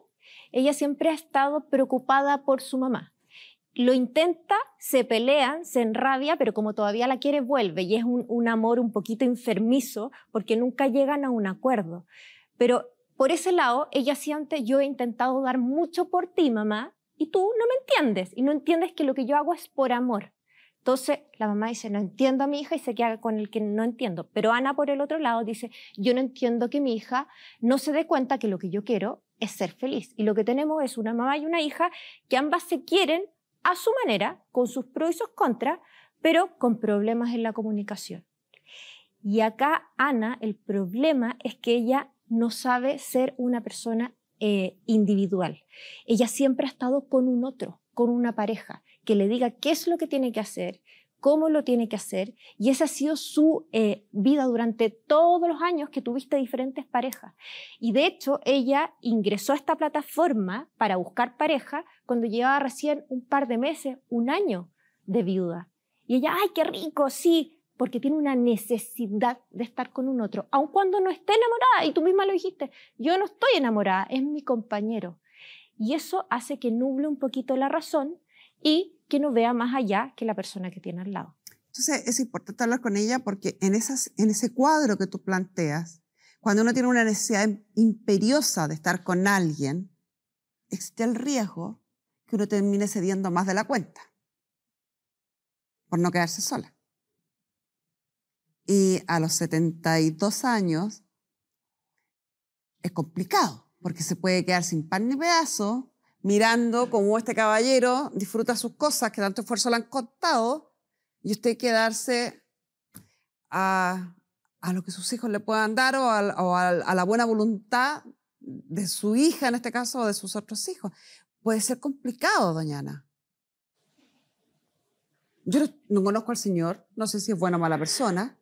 ella siempre ha estado preocupada por su mamá. Lo intenta, se pelean, se enrabia, pero como todavía la quiere, vuelve. Y es un, un amor un poquito enfermizo porque nunca llegan a un acuerdo. Pero por ese lado, ella siente, yo he intentado dar mucho por ti, mamá, y tú no me entiendes. Y no entiendes que lo que yo hago es por amor. Entonces, la mamá dice, no entiendo a mi hija y se queda con el que no entiendo. Pero Ana, por el otro lado, dice, yo no entiendo que mi hija no se dé cuenta que lo que yo quiero es ser feliz. Y lo que tenemos es una mamá y una hija que ambas se quieren a su manera, con sus pros y sus contras, pero con problemas en la comunicación. Y acá, Ana, el problema es que ella no sabe ser una persona eh, individual. Ella siempre ha estado con un otro, con una pareja, que le diga qué es lo que tiene que hacer, cómo lo tiene que hacer, y esa ha sido su eh, vida durante todos los años que tuviste diferentes parejas. Y de hecho, ella ingresó a esta plataforma para buscar pareja cuando llevaba recién un par de meses, un año de viuda. Y ella, ¡ay, qué rico! Sí, porque tiene una necesidad de estar con un otro, aun cuando no esté enamorada, y tú misma lo dijiste, yo no estoy enamorada, es mi compañero. Y eso hace que nuble un poquito la razón y que no vea más allá que la persona que tiene al lado. Entonces es importante hablar con ella porque en, esas, en ese cuadro que tú planteas, cuando uno tiene una necesidad imperiosa de estar con alguien, existe el riesgo que uno termine cediendo más de la cuenta por no quedarse sola. Y a los setenta y dos años es complicado, porque se puede quedar sin pan ni pedazo, mirando cómo este caballero disfruta sus cosas que tanto esfuerzo le han costado, y usted quedarse a, a lo que sus hijos le puedan dar o, a, o a, a la buena voluntad de su hija, en este caso, o de sus otros hijos. Puede ser complicado, doña Ana. Yo no, no conozco al señor, no sé si es buena o mala persona,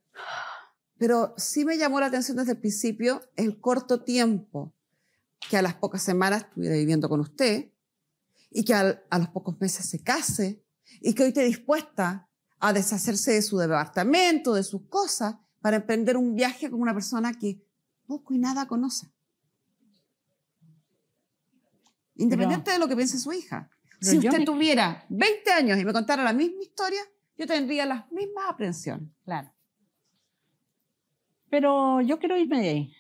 pero sí me llamó la atención desde el principio el corto tiempo que a las pocas semanas estuviera viviendo con usted y que al, a los pocos meses se case y que hoy esté dispuesta a deshacerse de su departamento, de sus cosas, para emprender un viaje con una persona que poco y nada conoce. Independiente pero, de lo que piense su hija. Si usted me... tuviera veinte años y me contara la misma historia, yo tendría las mismas aprensiones. Claro. Pero yo quiero irme de ahí.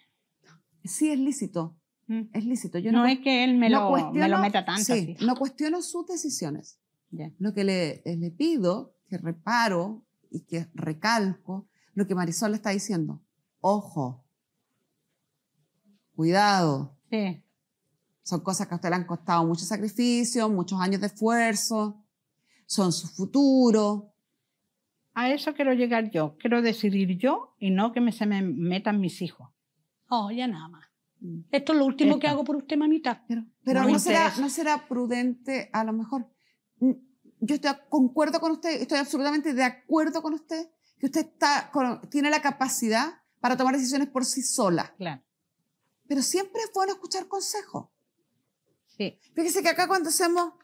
Sí, es lícito. ¿Mm? Es lícito. Yo no, no es que él me, no lo, me lo meta tanto. Sí, así. No cuestiono sus decisiones. Yeah. Lo que le, le pido, que reparo y que recalco lo que Marisol le está diciendo. ojo, cuidado. Sí. Son cosas que a usted le han costado mucho sacrificio, muchos años de esfuerzo, son su futuro. A eso quiero llegar yo, quiero decidir yo y no que me, se me metan mis hijos. Oh, ya nada más. Mm. Esto es lo último Esta. que hago por usted, mamita. Pero, pero no, no, será, no será prudente, a lo mejor. Yo estoy concuerdo con usted, estoy absolutamente de acuerdo con usted, que usted está, tiene la capacidad para tomar decisiones por sí sola. Claro. Pero siempre es bueno escuchar consejos. Sí. Fíjese que acá cuando hacemos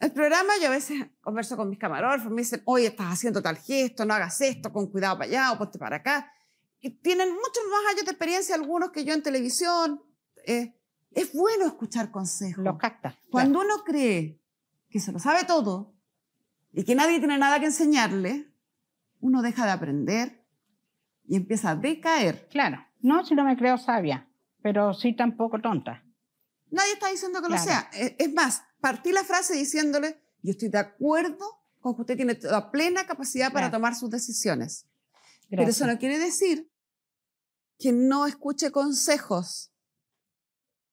el programa, yo a veces converso con mis camarógrafos, me dicen, oye, estás haciendo tal gesto, no hagas esto, con cuidado para allá o ponte para acá. Y tienen muchos más años de experiencia algunos que yo en televisión. Eh, es bueno escuchar consejos. Los capta. Cuando claro. uno cree que se lo sabe todo y que nadie tiene nada que enseñarle, uno deja de aprender y empieza a decaer. Claro. No, si no me creo sabia, pero sí tampoco tonta. Nadie está diciendo que lo claro. sea. Es más, partí la frase diciéndole, yo estoy de acuerdo con que usted tiene toda plena capacidad claro. para tomar sus decisiones. Gracias. Pero eso no quiere decir que no escuche consejos.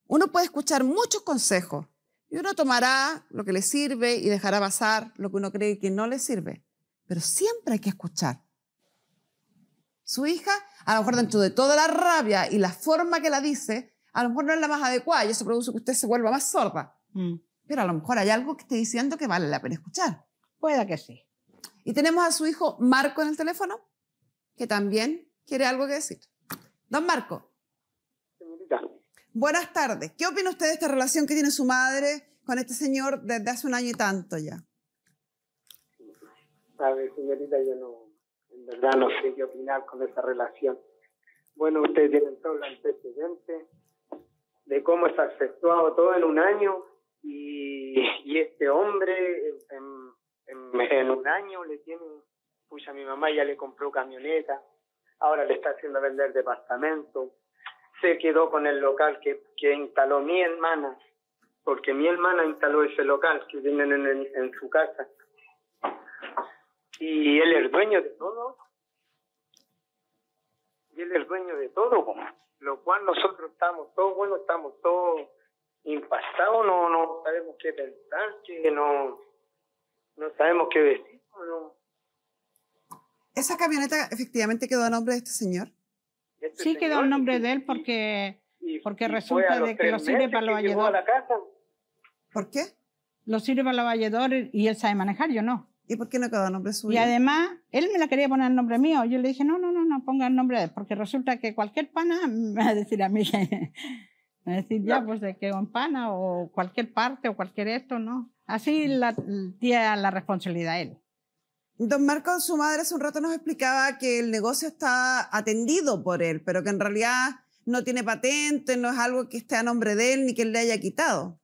Uno puede escuchar muchos consejos y uno tomará lo que le sirve y dejará pasar lo que uno cree que no le sirve. Pero siempre hay que escuchar. Su hija, a lo mejor dentro de toda la rabia y la forma que la dice, a lo mejor no es la más adecuada y eso produce que usted se vuelva más sorda. Mm. Pero a lo mejor hay algo que esté diciendo que vale la pena escuchar. Pueda que sí. Y tenemos a su hijo Marco en el teléfono, que también quiere algo que decir. Don Marco. Señorita. Buenas tardes. ¿Qué opina usted de esta relación que tiene su madre con este señor desde hace un año y tanto ya? A ver, señorita, yo no, en verdad no sé qué opinar con esta relación. Bueno, ustedes tienen todo el antecedente de cómo está efectuado todo en un año y, y este hombre en, en, en un año le tiene, pucha, mi mamá ya le compró camioneta, ahora le está haciendo vender departamento, se quedó con el local que, que instaló mi hermana, porque mi hermana instaló ese local que tienen en, en, en su casa y él es dueño de todo, y él es dueño de todo, como lo cual nosotros estamos todos, bueno, estamos todos impactados, no, no sabemos qué pensar, que no, no sabemos qué decir. No. ¿Esa camioneta efectivamente quedó a nombre de este señor? Este sí, señor, quedó a nombre de él porque, y, porque y resulta de que lo sirve para los valledores. ¿Por qué? Lo sirve para los valledores y él sabe manejar, yo no. ¿Y por qué no quedó a nombre suyo? Y además, él me la quería poner el nombre mío. Yo le dije, no, no, no, no ponga el nombre de él, porque resulta que cualquier pana me va a decir a mí, me va a decir, ya, pues se quedó en pana, o cualquier parte, o cualquier esto, ¿no? Así la tía la responsabilidad él. Don Marco, su madre hace un rato nos explicaba que el negocio está atendido por él, pero que en realidad no tiene patente, no es algo que esté a nombre de él, ni que él le haya quitado.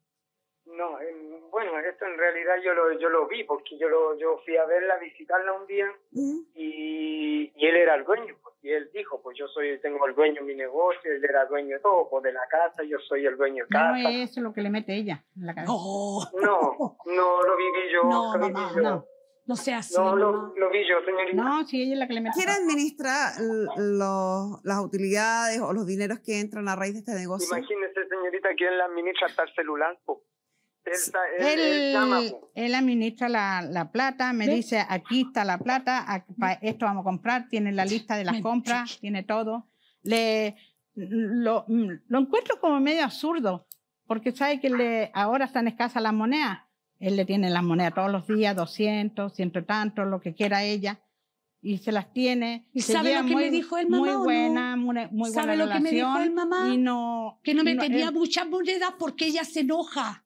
No, él... Bueno, esto en realidad yo lo, yo lo vi, porque yo, lo, yo fui a verla, a visitarla un día, uh-huh. y, y él era el dueño, pues, y él dijo, pues yo soy, tengo el dueño de mi negocio, él era el dueño de todo, pues de la casa, yo soy el dueño de casa. No es eso lo que le mete ella en la cabeza. No, no, no lo viví yo. No, lo mamá, vi yo. no, no sea así. No, lo, lo vi yo, señorita. No, sí, ella es la que le mete. ¿Quién administra los, las utilidades o los dineros que entran a raíz de este negocio? Imagínese, señorita, que él administra hasta el celular, pues. Él, él, él, llama, pues. Él administra la, la plata, me ¿Sí? dice, aquí está la plata, aquí, para esto vamos a comprar, tiene la lista de las compras, tiene todo. Le, lo, lo encuentro como medio absurdo, porque sabe que le, ahora están escasas las monedas. Él le tiene las monedas todos los días, doscientos, ciento y tanto, lo que quiera ella, y se las tiene. ¿Y sabe lo que muy, me dijo el mamá? Muy buena, no? muy, muy ¿Sabe buena lo relación, que me dijo el mamá? Y no, que no me no, tenía él, muchas monedas porque ella se enoja.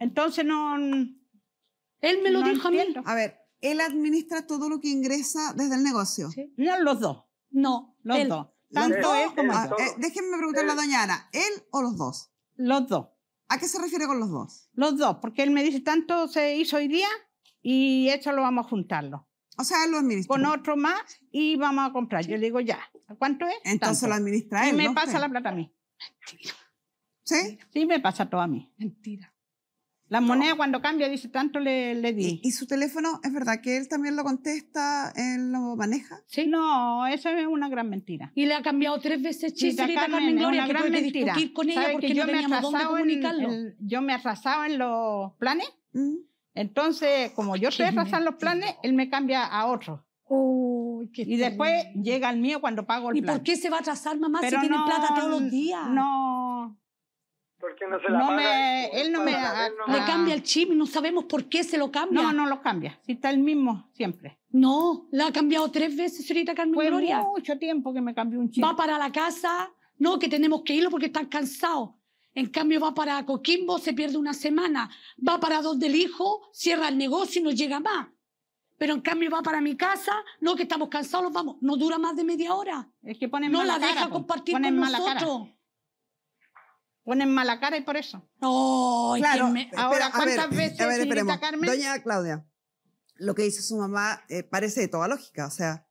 Entonces no... Él me lo no dijo entiendo. a mí. A ver, ¿él administra todo lo que ingresa desde el negocio? ¿Sí? No, los dos. No, los él. dos. Tanto los él como ah, yo. Eh, déjenme preguntarle él. a doña Ana, ¿él o los dos? Los dos. ¿A qué se refiere con los dos? Los dos, porque él me dice, tanto se hizo hoy día y eso lo vamos a juntarlo. O sea, él lo administra. Con otro más y vamos a comprar. Sí. Yo le digo, ya, ¿cuánto es? Entonces tanto. lo administra él. Y me ¿no pasa usted? la plata a mí. Mentira. ¿Sí? Sí, me pasa todo a mí. Mentira. La moneda no. Cuando cambia dice tanto le, le di. ¿Y, ¿Y su teléfono es verdad que él también lo contesta, él lo maneja? Sí. No, eso es una gran mentira. Y le ha cambiado tres veces chistes a Carmen Gloria, que tuve que discutir con ella porque no teníamos dónde comunicarlo. El, yo me atrasaba en los planes, ¿Mm? Entonces como yo estoy atrasando los planes, él me cambia a otro. Oh, qué y después bien. Llega el mío cuando pago el ¿Y plan. ¿Y por qué se va a atrasar, mamá, Pero si no, tiene plata todos los días? No... Porque no se la no paga, me, él no me da, no le cambia el chip, no sabemos por qué se lo cambia. No, no lo cambia, si está el mismo siempre. No, la ha cambiado tres veces, señorita Carmen Fue Gloria. Mucho tiempo que me cambió un chip. Va para la casa, no, que tenemos que irlo porque están cansados. En cambio va para Coquimbo, se pierde una semana. Va para donde el hijo, cierra el negocio y no llega más. Pero en cambio va para mi casa, no, que estamos cansados, vamos. No dura más de media hora. Es que ponen no mala la cara, deja po, compartir con nosotros. Cara. Ponen mala cara y por eso. Oh, claro. Me... Ahora, ¿cuántas ver, veces, a ver, señorita Carmen? Doña Claudia, lo que dice su mamá eh, parece de toda lógica. O sea,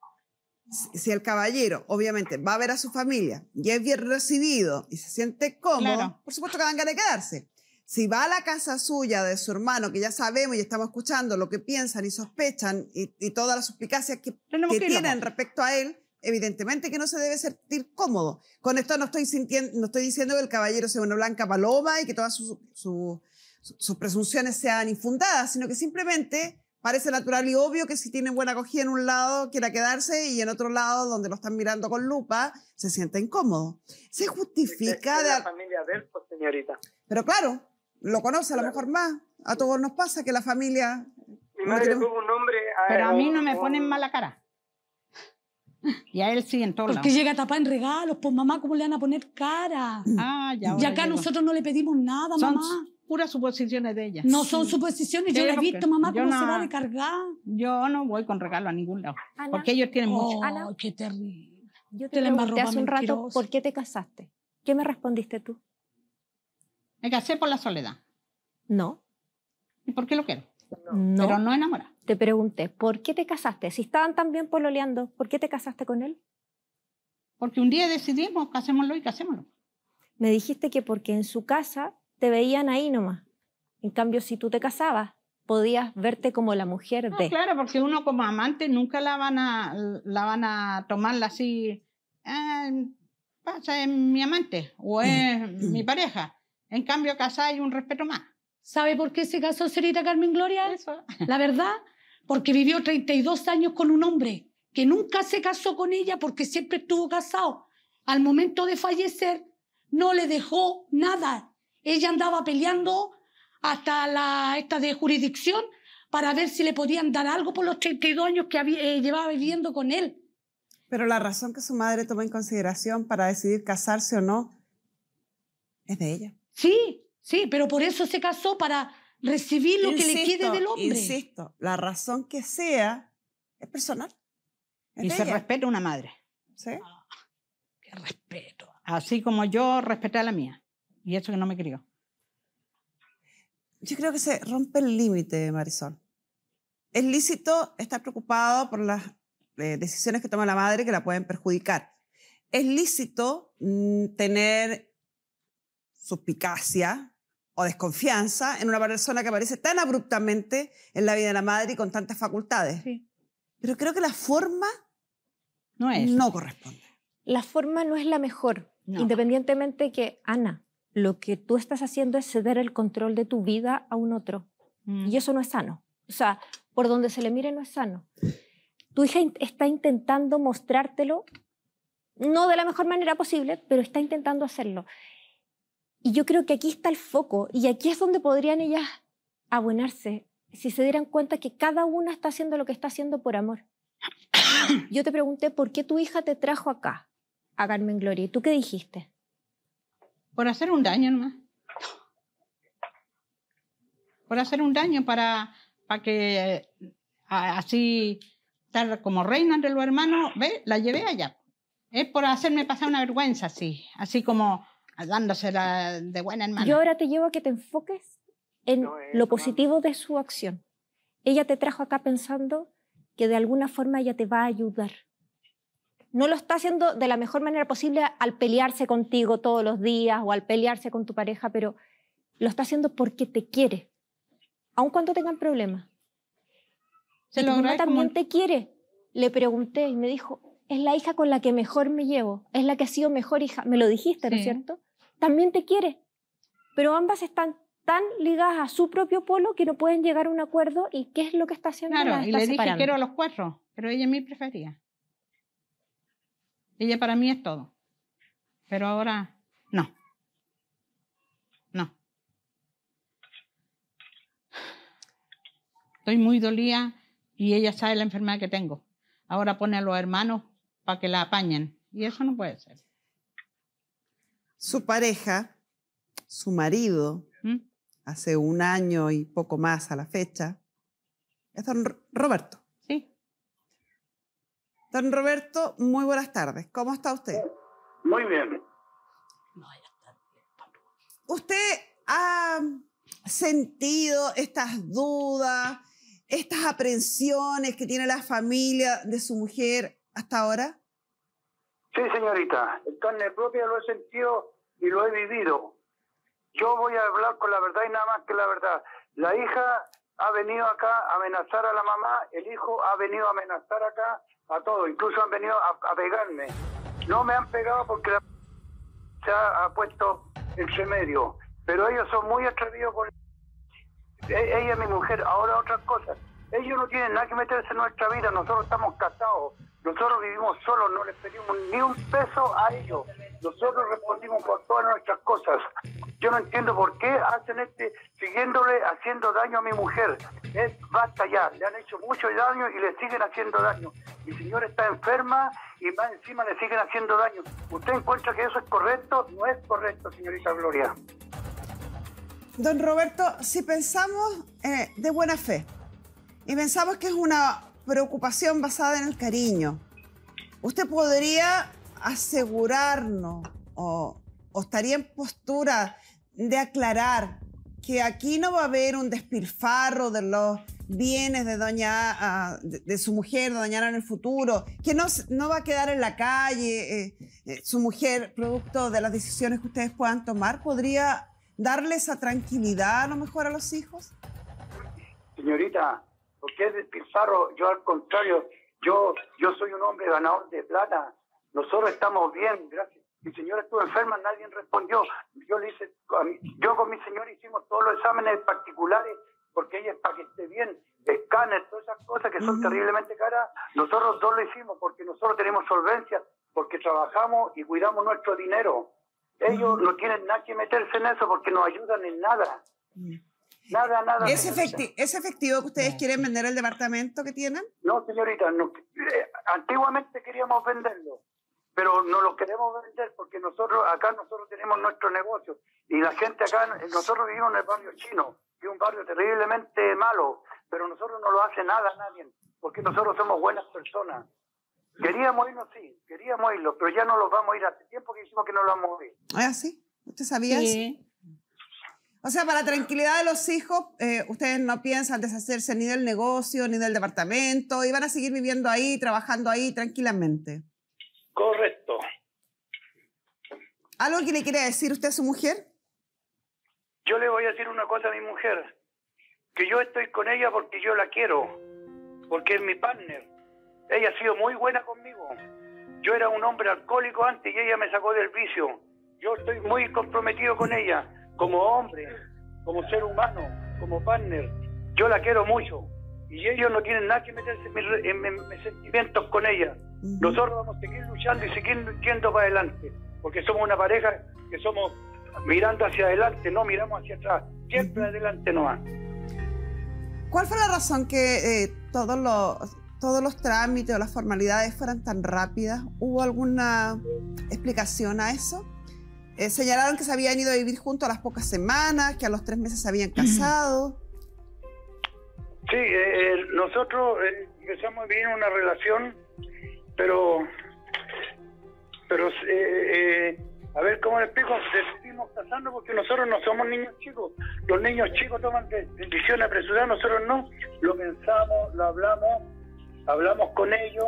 si, si el caballero, obviamente, va a ver a su familia y es bien recibido y se siente cómodo, claro. Por supuesto que van a quedarse. Si va a la casa suya de su hermano, que ya sabemos y estamos escuchando lo que piensan y sospechan y, y todas las suspicacias que, que tienen respecto a él, evidentemente que no se debe sentir cómodo. Con esto no estoy, sintiendo, no estoy diciendo que el caballero sea una blanca paloma y que todas sus, sus, sus presunciones sean infundadas, sino que simplemente parece natural y obvio que si tiene buena acogida en un lado quiera quedarse y en otro lado, donde lo están mirando con lupa, se sienta incómodo. Se justifica... De, de, de la familia de él, pues, señorita. Pero claro, lo conoce a lo mejor más. A todos nos pasa que la familia... Mi madre tenemos... tuvo un nombre... A Pero él, a mí no me ponen mala cara. Y a él sí en todos lados. Porque llega a tapar en regalos. Pues mamá, ¿cómo le van a poner cara? Ah, ya y acá llego. Nosotros no le pedimos nada, son mamá. Son puras suposiciones de ella. No son suposiciones, sí, yo las he visto, mamá, cómo no, se va a recargar. Yo no voy con regalo a ningún lado. Ana, porque ellos tienen oh, mucho. Ana, qué terrible. Yo te, te pregunté hace un rato, ¿por qué te casaste? ¿Qué me respondiste tú? Me casé por la soledad. No. ¿Y por qué lo quiero? No. Pero no enamorada. Te pregunté, ¿por qué te casaste? Si estaban tan bien pololeando, ¿por qué te casaste con él? Porque un día decidimos, casémoslo y casémoslo. Me dijiste que porque en su casa te veían ahí nomás. En cambio, si tú te casabas, podías verte como la mujer no, de... Claro, porque uno como amante nunca la van a, la van a tomarla así... Eh, pasa, es mi amante o es mi pareja. En cambio, casada hay un respeto más. ¿Sabe por qué se casó señorita Carmen Gloria? Eso. La verdad, porque vivió treinta y dos años con un hombre que nunca se casó con ella porque siempre estuvo casado. Al momento de fallecer no le dejó nada. Ella andaba peleando hasta la esta de jurisdicción para ver si le podían dar algo por los treinta y dos años que había, eh, llevaba viviendo con él. Pero la razón que su madre tomó en consideración para decidir casarse o no es de ella. Sí. Sí, pero por eso se casó, para recibir lo insisto, que le quede del hombre. Insisto, la razón que sea es personal. Es y se ella. Respeta una madre. ¿Sí? Ah, ¡qué respeto! Así como yo respeté a la mía. Y eso que no me crió. Yo creo que se rompe el límite, Marisol. Es lícito estar preocupado por las eh, decisiones que toma la madre que la pueden perjudicar. Es lícito mmm, tener suspicacia o desconfianza en una persona que aparece tan abruptamente en la vida de la madre y con tantas facultades. Sí. Pero creo que la forma no, es. no corresponde. La forma no es la mejor. No. Independientemente que, Ana, lo que tú estás haciendo es ceder el control de tu vida a un otro. Mm. Y eso no es sano. O sea, por donde se le mire no es sano. Tu hija está intentando mostrártelo, no de la mejor manera posible, pero está intentando hacerlo. Y yo creo que aquí está el foco y aquí es donde podrían ellas abonarse si se dieran cuenta que cada una está haciendo lo que está haciendo por amor. Yo te pregunté, ¿por qué tu hija te trajo acá, a Carmen Gloria? ¿Y tú qué dijiste? Por hacer un daño nomás. Por hacer un daño para, para que a, así, estar como reina de los hermanos, ¿ves? La llevé allá. Es por hacerme pasar una vergüenza así, así como... dándosela de buena hermana. Yo ahora te llevo a que te enfoques en no es, lo positivo no. de su acción. Ella te trajo acá pensando que de alguna forma ella te va a ayudar. No lo está haciendo de la mejor manera posible al pelearse contigo todos los días o al pelearse con tu pareja, pero lo está haciendo porque te quiere, aun cuando tengan problemas. Se y tu mamá también como... te quiere. Le pregunté y me dijo, es la hija con la que mejor me llevo, es la que ha sido mejor hija. Me lo dijiste, sí. ¿no es cierto? También te quiere. Pero ambas están tan ligadas a su propio polo que no pueden llegar a un acuerdo. ¿Y qué es lo que está haciendo? Claro, está y le dije separando. Quiero a los cuernos, pero ella es mi preferida. Ella para mí es todo. Pero ahora, no. No. Estoy muy dolida y ella sabe la enfermedad que tengo. Ahora pone a los hermanos para que la apañen. Y eso no puede ser. Su pareja, su marido, ¿Mm? hace un año y poco más a la fecha, es don Roberto. Sí. Don Roberto, muy buenas tardes. ¿Cómo está usted? Muy bien. ¿Usted ha sentido estas dudas, estas aprensiones que tiene la familia de su mujer hasta ahora? Sí, señorita. En carne propia lo he sentido y lo he vivido. Yo voy a hablar con la verdad y nada más que la verdad. La hija ha venido acá a amenazar a la mamá, el hijo ha venido a amenazar acá a todo, incluso han venido a, a pegarme. No me han pegado porque la... se ha, ha puesto entre medio, pero ellos son muy atrevidos con... E ella es mi mujer, ahora otras cosas. Ellos no tienen nada que meterse en nuestra vida, nosotros estamos casados, nosotros vivimos solos, no les pedimos ni un peso a ellos. Nosotros respondimos por todas nuestras cosas. Yo no entiendo por qué hacen este, siguiéndole haciendo daño a mi mujer. Es basta ya, le han hecho mucho daño y le siguen haciendo daño. Mi señora está enferma y más encima le siguen haciendo daño. ¿Usted encuentra que eso es correcto? No es correcto, señorita Gloria. Don Roberto, si pensamos eh, de buena fe y pensamos que es una preocupación basada en el cariño, ¿usted podría asegurarnos o, o estaría en postura de aclarar que aquí no va a haber un despilfarro de los bienes de doña, uh, de, de su mujer, de doña Ana en el futuro, que no, no va a quedar en la calle eh, eh, su mujer producto de las decisiones que ustedes puedan tomar? ¿Podría darle esa tranquilidad a lo mejor a los hijos? Señorita, ¿por qué despilfarro? Yo al contrario, yo, yo soy un hombre ganador de plata. Nosotros estamos bien, gracias. Mi señora estuvo enferma, nadie respondió. Yo le hice, yo con mi señora hicimos todos los exámenes particulares porque ella es para que esté bien, escáner, todas esas cosas que son uh-huh. terriblemente caras. Nosotros dos lo hicimos porque nosotros tenemos solvencia, porque trabajamos y cuidamos nuestro dinero. Ellos no tienen nada que meterse en eso porque no ayudan en nada. Nada, nada. ¿Es, efecti ¿Es efectivo que ustedes quieren vender el departamento que tienen? No, señorita. No. Antiguamente queríamos venderlo, pero no lo queremos vender porque nosotros acá nosotros tenemos nuestro negocio. Y la gente acá, nosotros vivimos en el barrio chino, que es un barrio terriblemente malo, pero nosotros no lo hace nada a nadie porque nosotros somos buenas personas. Queríamos irnos, sí, queríamos irlo, pero ya no los vamos a ir. Hace tiempo que dijimos que no los vamos a ir. ¿Ah, sí? ¿Usted sabía sí. eso? O sea, para tranquilidad de los hijos, eh, ustedes no piensan deshacerse ni del negocio, ni del departamento, y van a seguir viviendo ahí, trabajando ahí tranquilamente. Correcto. ¿Algo que le quiere decir usted a su mujer? Yo le voy a decir una cosa a mi mujer, que yo estoy con ella porque yo la quiero, porque es mi partner. Ella ha sido muy buena conmigo. Yo era un hombre alcohólico antes y ella me sacó del vicio. Yo estoy muy comprometido con ella, como hombre, como ser humano, como partner. Yo la quiero mucho y ellos no tienen nada que meterse en mis, en, en mis sentimientos con ella. Nosotros vamos a seguir luchando y seguir yendo para adelante, porque somos una pareja que somos mirando hacia adelante, no miramos hacia atrás. Siempre adelante nomás. ¿Cuál fue la razón que eh, todos los... todos los trámites o las formalidades fueran tan rápidas? ¿Hubo alguna explicación a eso? Eh, señalaron que se habían ido a vivir juntos a las pocas semanas, que a los tres meses se habían casado. Sí, eh, nosotros eh, empezamos a vivir una relación, pero... pero eh, eh, a ver, ¿cómo les explico? Decidimos casarnos porque nosotros no somos niños chicos. Los niños chicos toman decisiones apresuradas, nosotros no. Lo pensamos, lo hablamos, hablamos con ellos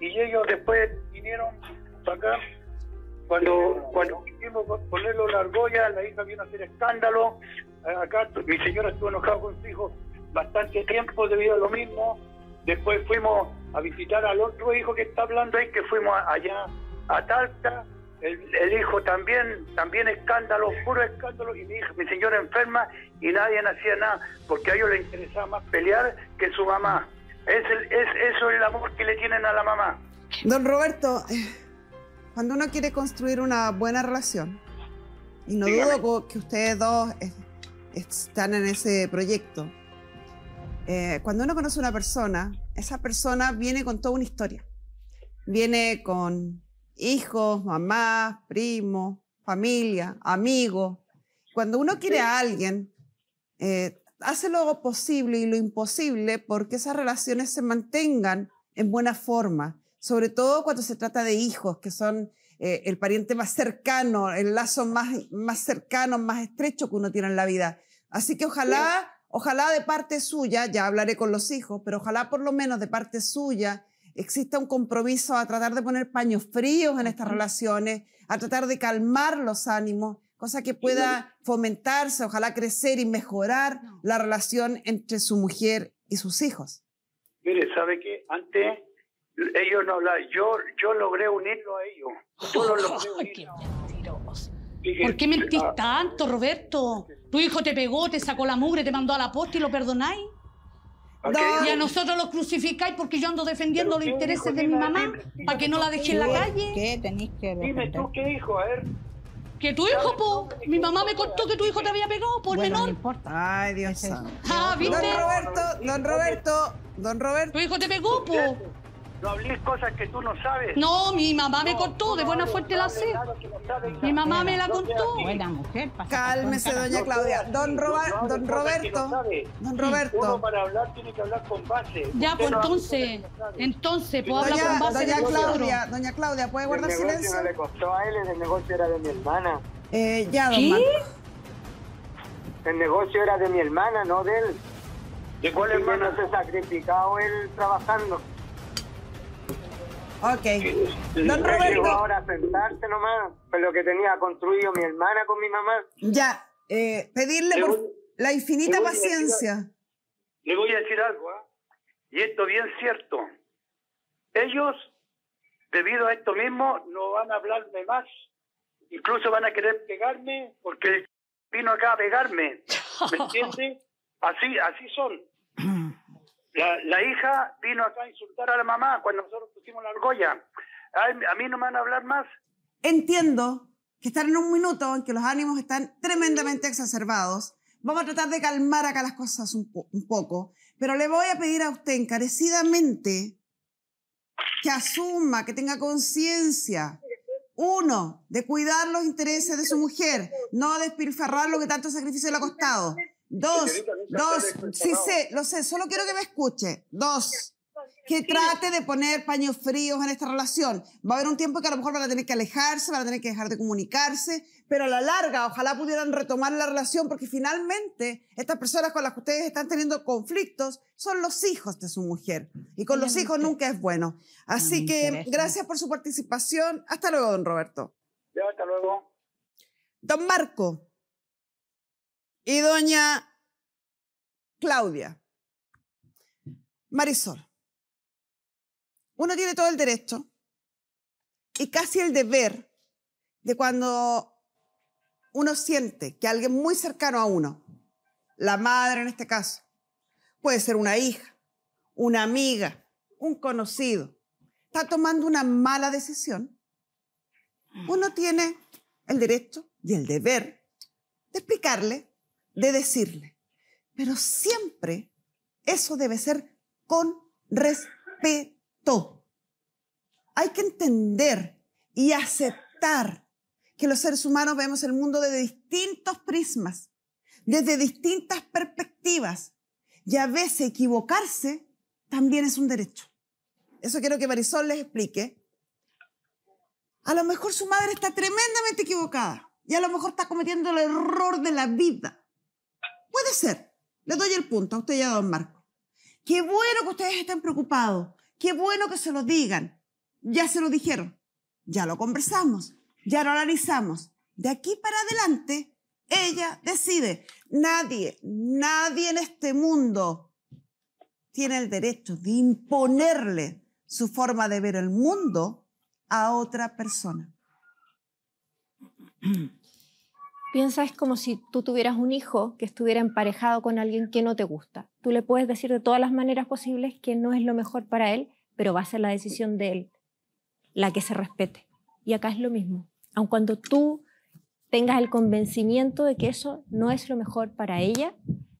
y ellos después vinieron para acá Cuando, cuando quisimos ponerlo la argolla, la hija vino a hacer escándalo. Acá mi señora estuvo enojada con su hijo bastante tiempo debido a lo mismo. Después fuimos a visitar al otro hijo que está hablando ahí, que fuimos allá a Talca. El, el hijo también, también escándalo, puro escándalo, y mi hija, mi señora enferma, y nadie hacía nada, porque a ellos les interesaba más pelear que su mamá. Es el, es, eso es el amor que le tienen a la mamá. Don Roberto, cuando uno quiere construir una buena relación, y no Dígame. dudo que ustedes dos están en ese proyecto, eh, cuando uno conoce a una persona, esa persona viene con toda una historia. Viene con hijos, mamás, primos, familia, amigos. Cuando uno quiere a alguien, eh, hace lo posible y lo imposible porque esas relaciones se mantengan en buena forma, sobre todo cuando se trata de hijos, que son eh, el pariente más cercano, el lazo más, más cercano, más estrecho que uno tiene en la vida. Así que ojalá, sí. ojalá de parte suya, ya hablaré con los hijos, pero ojalá por lo menos de parte suya exista un compromiso a tratar de poner paños fríos en estas relaciones, a tratar de calmar los ánimos, cosa que pueda fomentarse, ojalá crecer y mejorar la relación entre su mujer y sus hijos. Mire, ¿sabe qué? Antes ellos no hablaban, yo, yo logré unirlo a ellos. Yo no logré unirlo. ¿Por qué mentís tanto, Roberto? Tu hijo te pegó, te sacó la mugre, te mandó a la posta y lo perdonáis. No. Y a nosotros los crucificáis porque yo ando defendiendo los intereses de mi mamá para que no la deje en la calle. ¿Qué tenés que Dime tú qué hijo, a ver. Que tu hijo, po. Mi mamá me contó que tu hijo te había pegado, por menor. No importa. Ay, Dios santo. Ah, ¿viste? Don Roberto, don Roberto, don Roberto. Tu hijo te pegó, po. No hables cosas que tú no sabes. No, mi mamá me contó, de buena fuente la sé. Mi mamá me la contó. Buena mujer. Cálmese, doña Claudia. Don Roberto, don Roberto, don Roberto. Uno para hablar tiene que hablar con base. Ya, pues entonces, entonces, pues habla con base. Doña Claudia, doña Claudia, ¿puede guardar silencio? No le costó a él, el negocio era de mi hermana. Eh, ya, don Marco. El negocio era de mi hermana, no de él. ¿De cuál hermana? No se sacrificaba él trabajando. Ok. Don Roberto. Ahora a sentarse nomás, pero lo que tenía construido mi hermana con mi mamá. Ya, eh, pedirle por voy, la infinita le paciencia. Decir, le voy a decir algo, ¿eh? Y esto bien cierto. Ellos, debido a esto mismo, no van a hablarme más. Incluso van a querer pegarme porque vino acá a pegarme. ¿Me entiendes? Así, así son. La, la hija vino acá a insultar a la mamá cuando nosotros pusimos la argolla. Ay, a mí no me van a hablar más. Entiendo que están en un minuto en que los ánimos están tremendamente exacerbados. Vamos a tratar de calmar acá las cosas un, po un poco, pero le voy a pedir a usted encarecidamente que asuma, que tenga conciencia, uno, de cuidar los intereses de su mujer, no despilfarrar lo que tanto sacrificio le ha costado. Dos, dos, sí sé, lo sé, solo quiero que me escuche. Dos, que trate de poner paños fríos en esta relación. Va a haber un tiempo que a lo mejor van a tener que alejarse, van a tener que dejar de comunicarse, pero a la larga ojalá pudieran retomar la relación porque finalmente estas personas con las que ustedes están teniendo conflictos son los hijos de su mujer y con los hijos nunca es bueno. Así que gracias por su participación. Hasta luego, don Roberto. Ya, hasta luego. Don Marco. Y doña Claudia. Marisol, uno tiene todo el derecho y casi el deber de cuando uno siente que alguien muy cercano a uno, la madre en este caso, puede ser una hija, una amiga, un conocido, está tomando una mala decisión, uno tiene el derecho y el deber de explicarle, de decirle, pero siempre eso debe ser con respeto. Hay que entender y aceptar que los seres humanos vemos el mundo desde distintos prismas, desde distintas perspectivas, y a veces equivocarse también es un derecho. Eso quiero que Marisol les explique. A lo mejor su madre está tremendamente equivocada y a lo mejor está cometiendo el error de la vida. Puede ser, le doy el punto a usted y a don Marco. Qué bueno que ustedes estén preocupados, qué bueno que se lo digan. Ya se lo dijeron, ya lo conversamos, ya lo analizamos. De aquí para adelante, ella decide. Nadie, nadie en este mundo tiene el derecho de imponerle su forma de ver el mundo a otra persona. Piensa, es como si tú tuvieras un hijo que estuviera emparejado con alguien que no te gusta. Tú le puedes decir de todas las maneras posibles que no es lo mejor para él, pero va a ser la decisión de él, la que se respete. Y acá es lo mismo. Aun cuando tú tengas el convencimiento de que eso no es lo mejor para ella,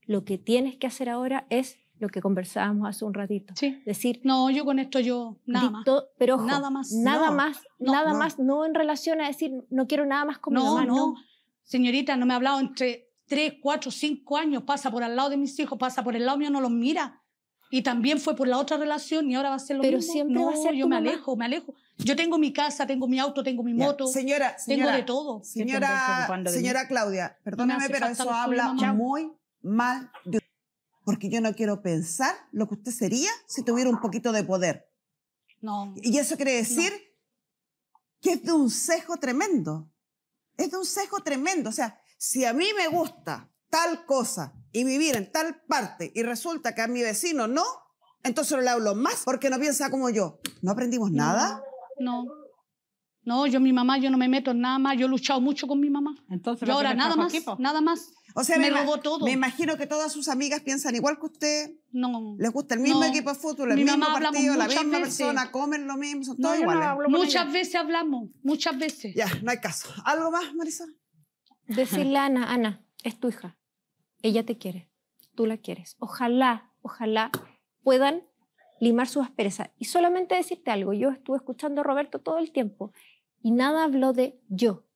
lo que tienes que hacer ahora es lo que conversábamos hace un ratito. Sí. Decir, no, yo con esto yo nada más. Pero ojo, nada más. Nada no, más, no, nada no. más, no en relación a decir, no quiero nada más con no, mi mamá. No, no, señorita, no me ha hablado entre tres, cuatro, cinco años, pasa por al lado de mis hijos, pasa por el lado mío, no los mira. Y también fue por la otra relación y ahora va a ser lo pero mismo. Pero siempre no, va a ser yo me mamá. alejo, me alejo. Yo tengo mi casa, tengo mi auto, tengo mi moto, ya, señora, señora, tengo de todo. Señora, de señora Claudia, perdóname, pero eso habla muy mal de usted. Porque yo no quiero pensar lo que usted sería si tuviera un poquito de poder. No. Y eso quiere decir no. que es de un sesgo tremendo. Es de un sesgo tremendo. O sea, si a mí me gusta tal cosa y vivir en tal parte y resulta que a mi vecino no, entonces no le hablo más porque no piensa como yo. ¿No aprendimos no, nada? No. No, yo mi mamá, yo no me meto en nada más. Yo he luchado mucho con mi mamá. Entonces, yo ahora nada más, equipo? nada más. O sea, me, me robó todo. Me imagino que todas sus amigas piensan igual que usted. No. Les gusta el mismo no. equipo de fútbol, el mi mismo mamá partido, la misma veces. persona, comen lo mismo, son no, todos iguales. No muchas ella. veces hablamos, muchas veces. Ya, no hay caso. ¿Algo más, Marisol? Decirle a Ana, Ana, es tu hija. Ella te quiere, tú la quieres. Ojalá, ojalá puedan limar sus asperezas. Y solamente decirte algo, yo estuve escuchando a Roberto todo el tiempo y nada habló de yo.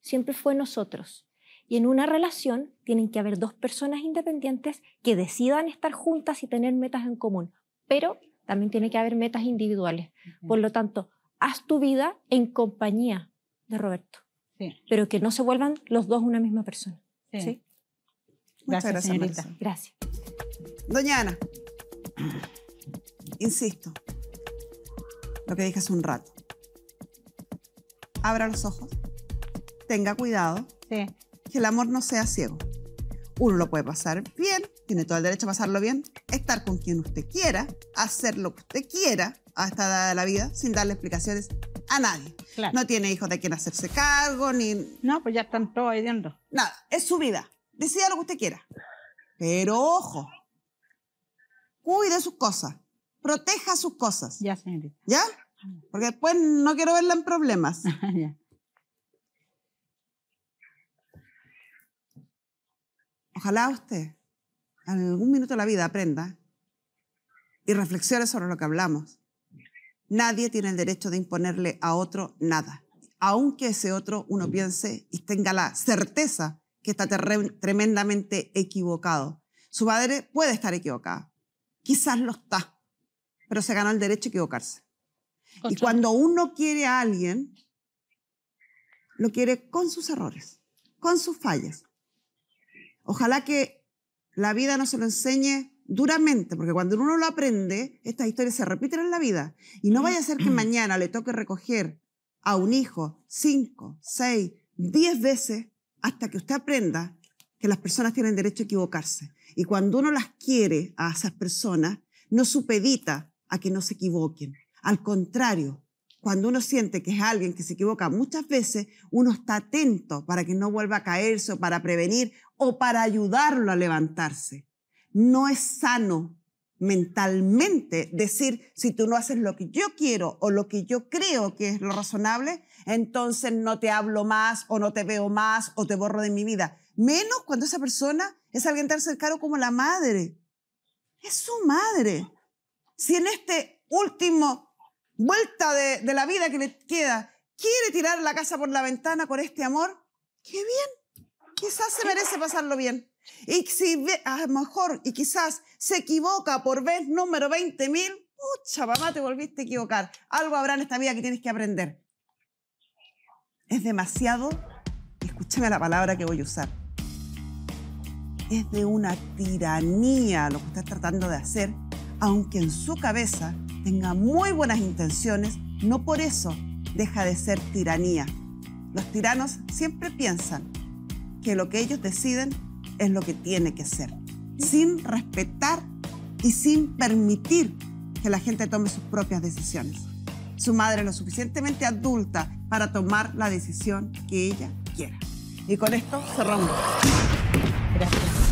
Siempre fue nosotros. Y en una relación tienen que haber dos personas independientes que decidan estar juntas y tener metas en común. Pero también tiene que haber metas individuales. Uh-huh. Por lo tanto, haz tu vida en compañía de Roberto. Sí. Pero que no se vuelvan los dos una misma persona. Sí. ¿Sí? Gracias, gracias, señorita. Marisa. Gracias. Doña Ana, insisto, lo que dije hace un rato. Abra los ojos, tenga cuidado. Sí. Que el amor no sea ciego. Uno lo puede pasar bien, tiene todo el derecho a pasarlo bien, estar con quien usted quiera, hacer lo que usted quiera a esta edad de la vida sin darle explicaciones a nadie. Claro. No tiene hijos de quien hacerse cargo, ni... No, pues ya están todos ahí dentro. Nada, es su vida. Decida lo que usted quiera. Pero ojo, cuide sus cosas, proteja sus cosas. Ya, señorita. ¿Ya? Porque después no quiero verla en problemas. Ya. Ojalá usted en algún minuto de la vida aprenda y reflexione sobre lo que hablamos. Nadie tiene el derecho de imponerle a otro nada, aunque ese otro uno piense y tenga la certeza que está tremendamente equivocado. Su madre puede estar equivocada, quizás lo está, pero se ganó el derecho a equivocarse. Otra. Y cuando uno quiere a alguien, lo quiere con sus errores, con sus fallas. Ojalá que la vida no se lo enseñe duramente, porque cuando uno lo aprende, estas historias se repiten en la vida. Y no vaya a ser que mañana le toque recoger a un hijo cinco, seis, diez veces hasta que usted aprenda que las personas tienen derecho a equivocarse. Y cuando uno las quiere a esas personas, no supedita a que no se equivoquen. Al contrario, cuando uno siente que es alguien que se equivoca muchas veces, uno está atento para que no vuelva a caerse o para prevenir o para ayudarlo a levantarse. No es sano mentalmente decir, si tú no haces lo que yo quiero o lo que yo creo que es lo razonable, entonces no te hablo más o no te veo más o te borro de mi vida. Menos cuando esa persona es alguien tan cercano como la madre. Es su madre. Si en este último vuelta de, de la vida que le queda quiere tirar la casa por la ventana con este amor, qué bien. Quizás se merece pasarlo bien. Y si a lo mejor, y quizás se equivoca por vez número veinte mil, pucha, mamá, te volviste a equivocar. Algo habrá en esta vida que tienes que aprender. Es demasiado, escúchame la palabra que voy a usar, es de una tiranía lo que estás tratando de hacer, aunque en su cabeza tenga muy buenas intenciones, no por eso deja de ser tiranía. Los tiranos siempre piensan que lo que ellos deciden es lo que tiene que ser, sin respetar y sin permitir que la gente tome sus propias decisiones. Su madre es lo suficientemente adulta para tomar la decisión que ella quiera. Y con esto cerramos. Gracias.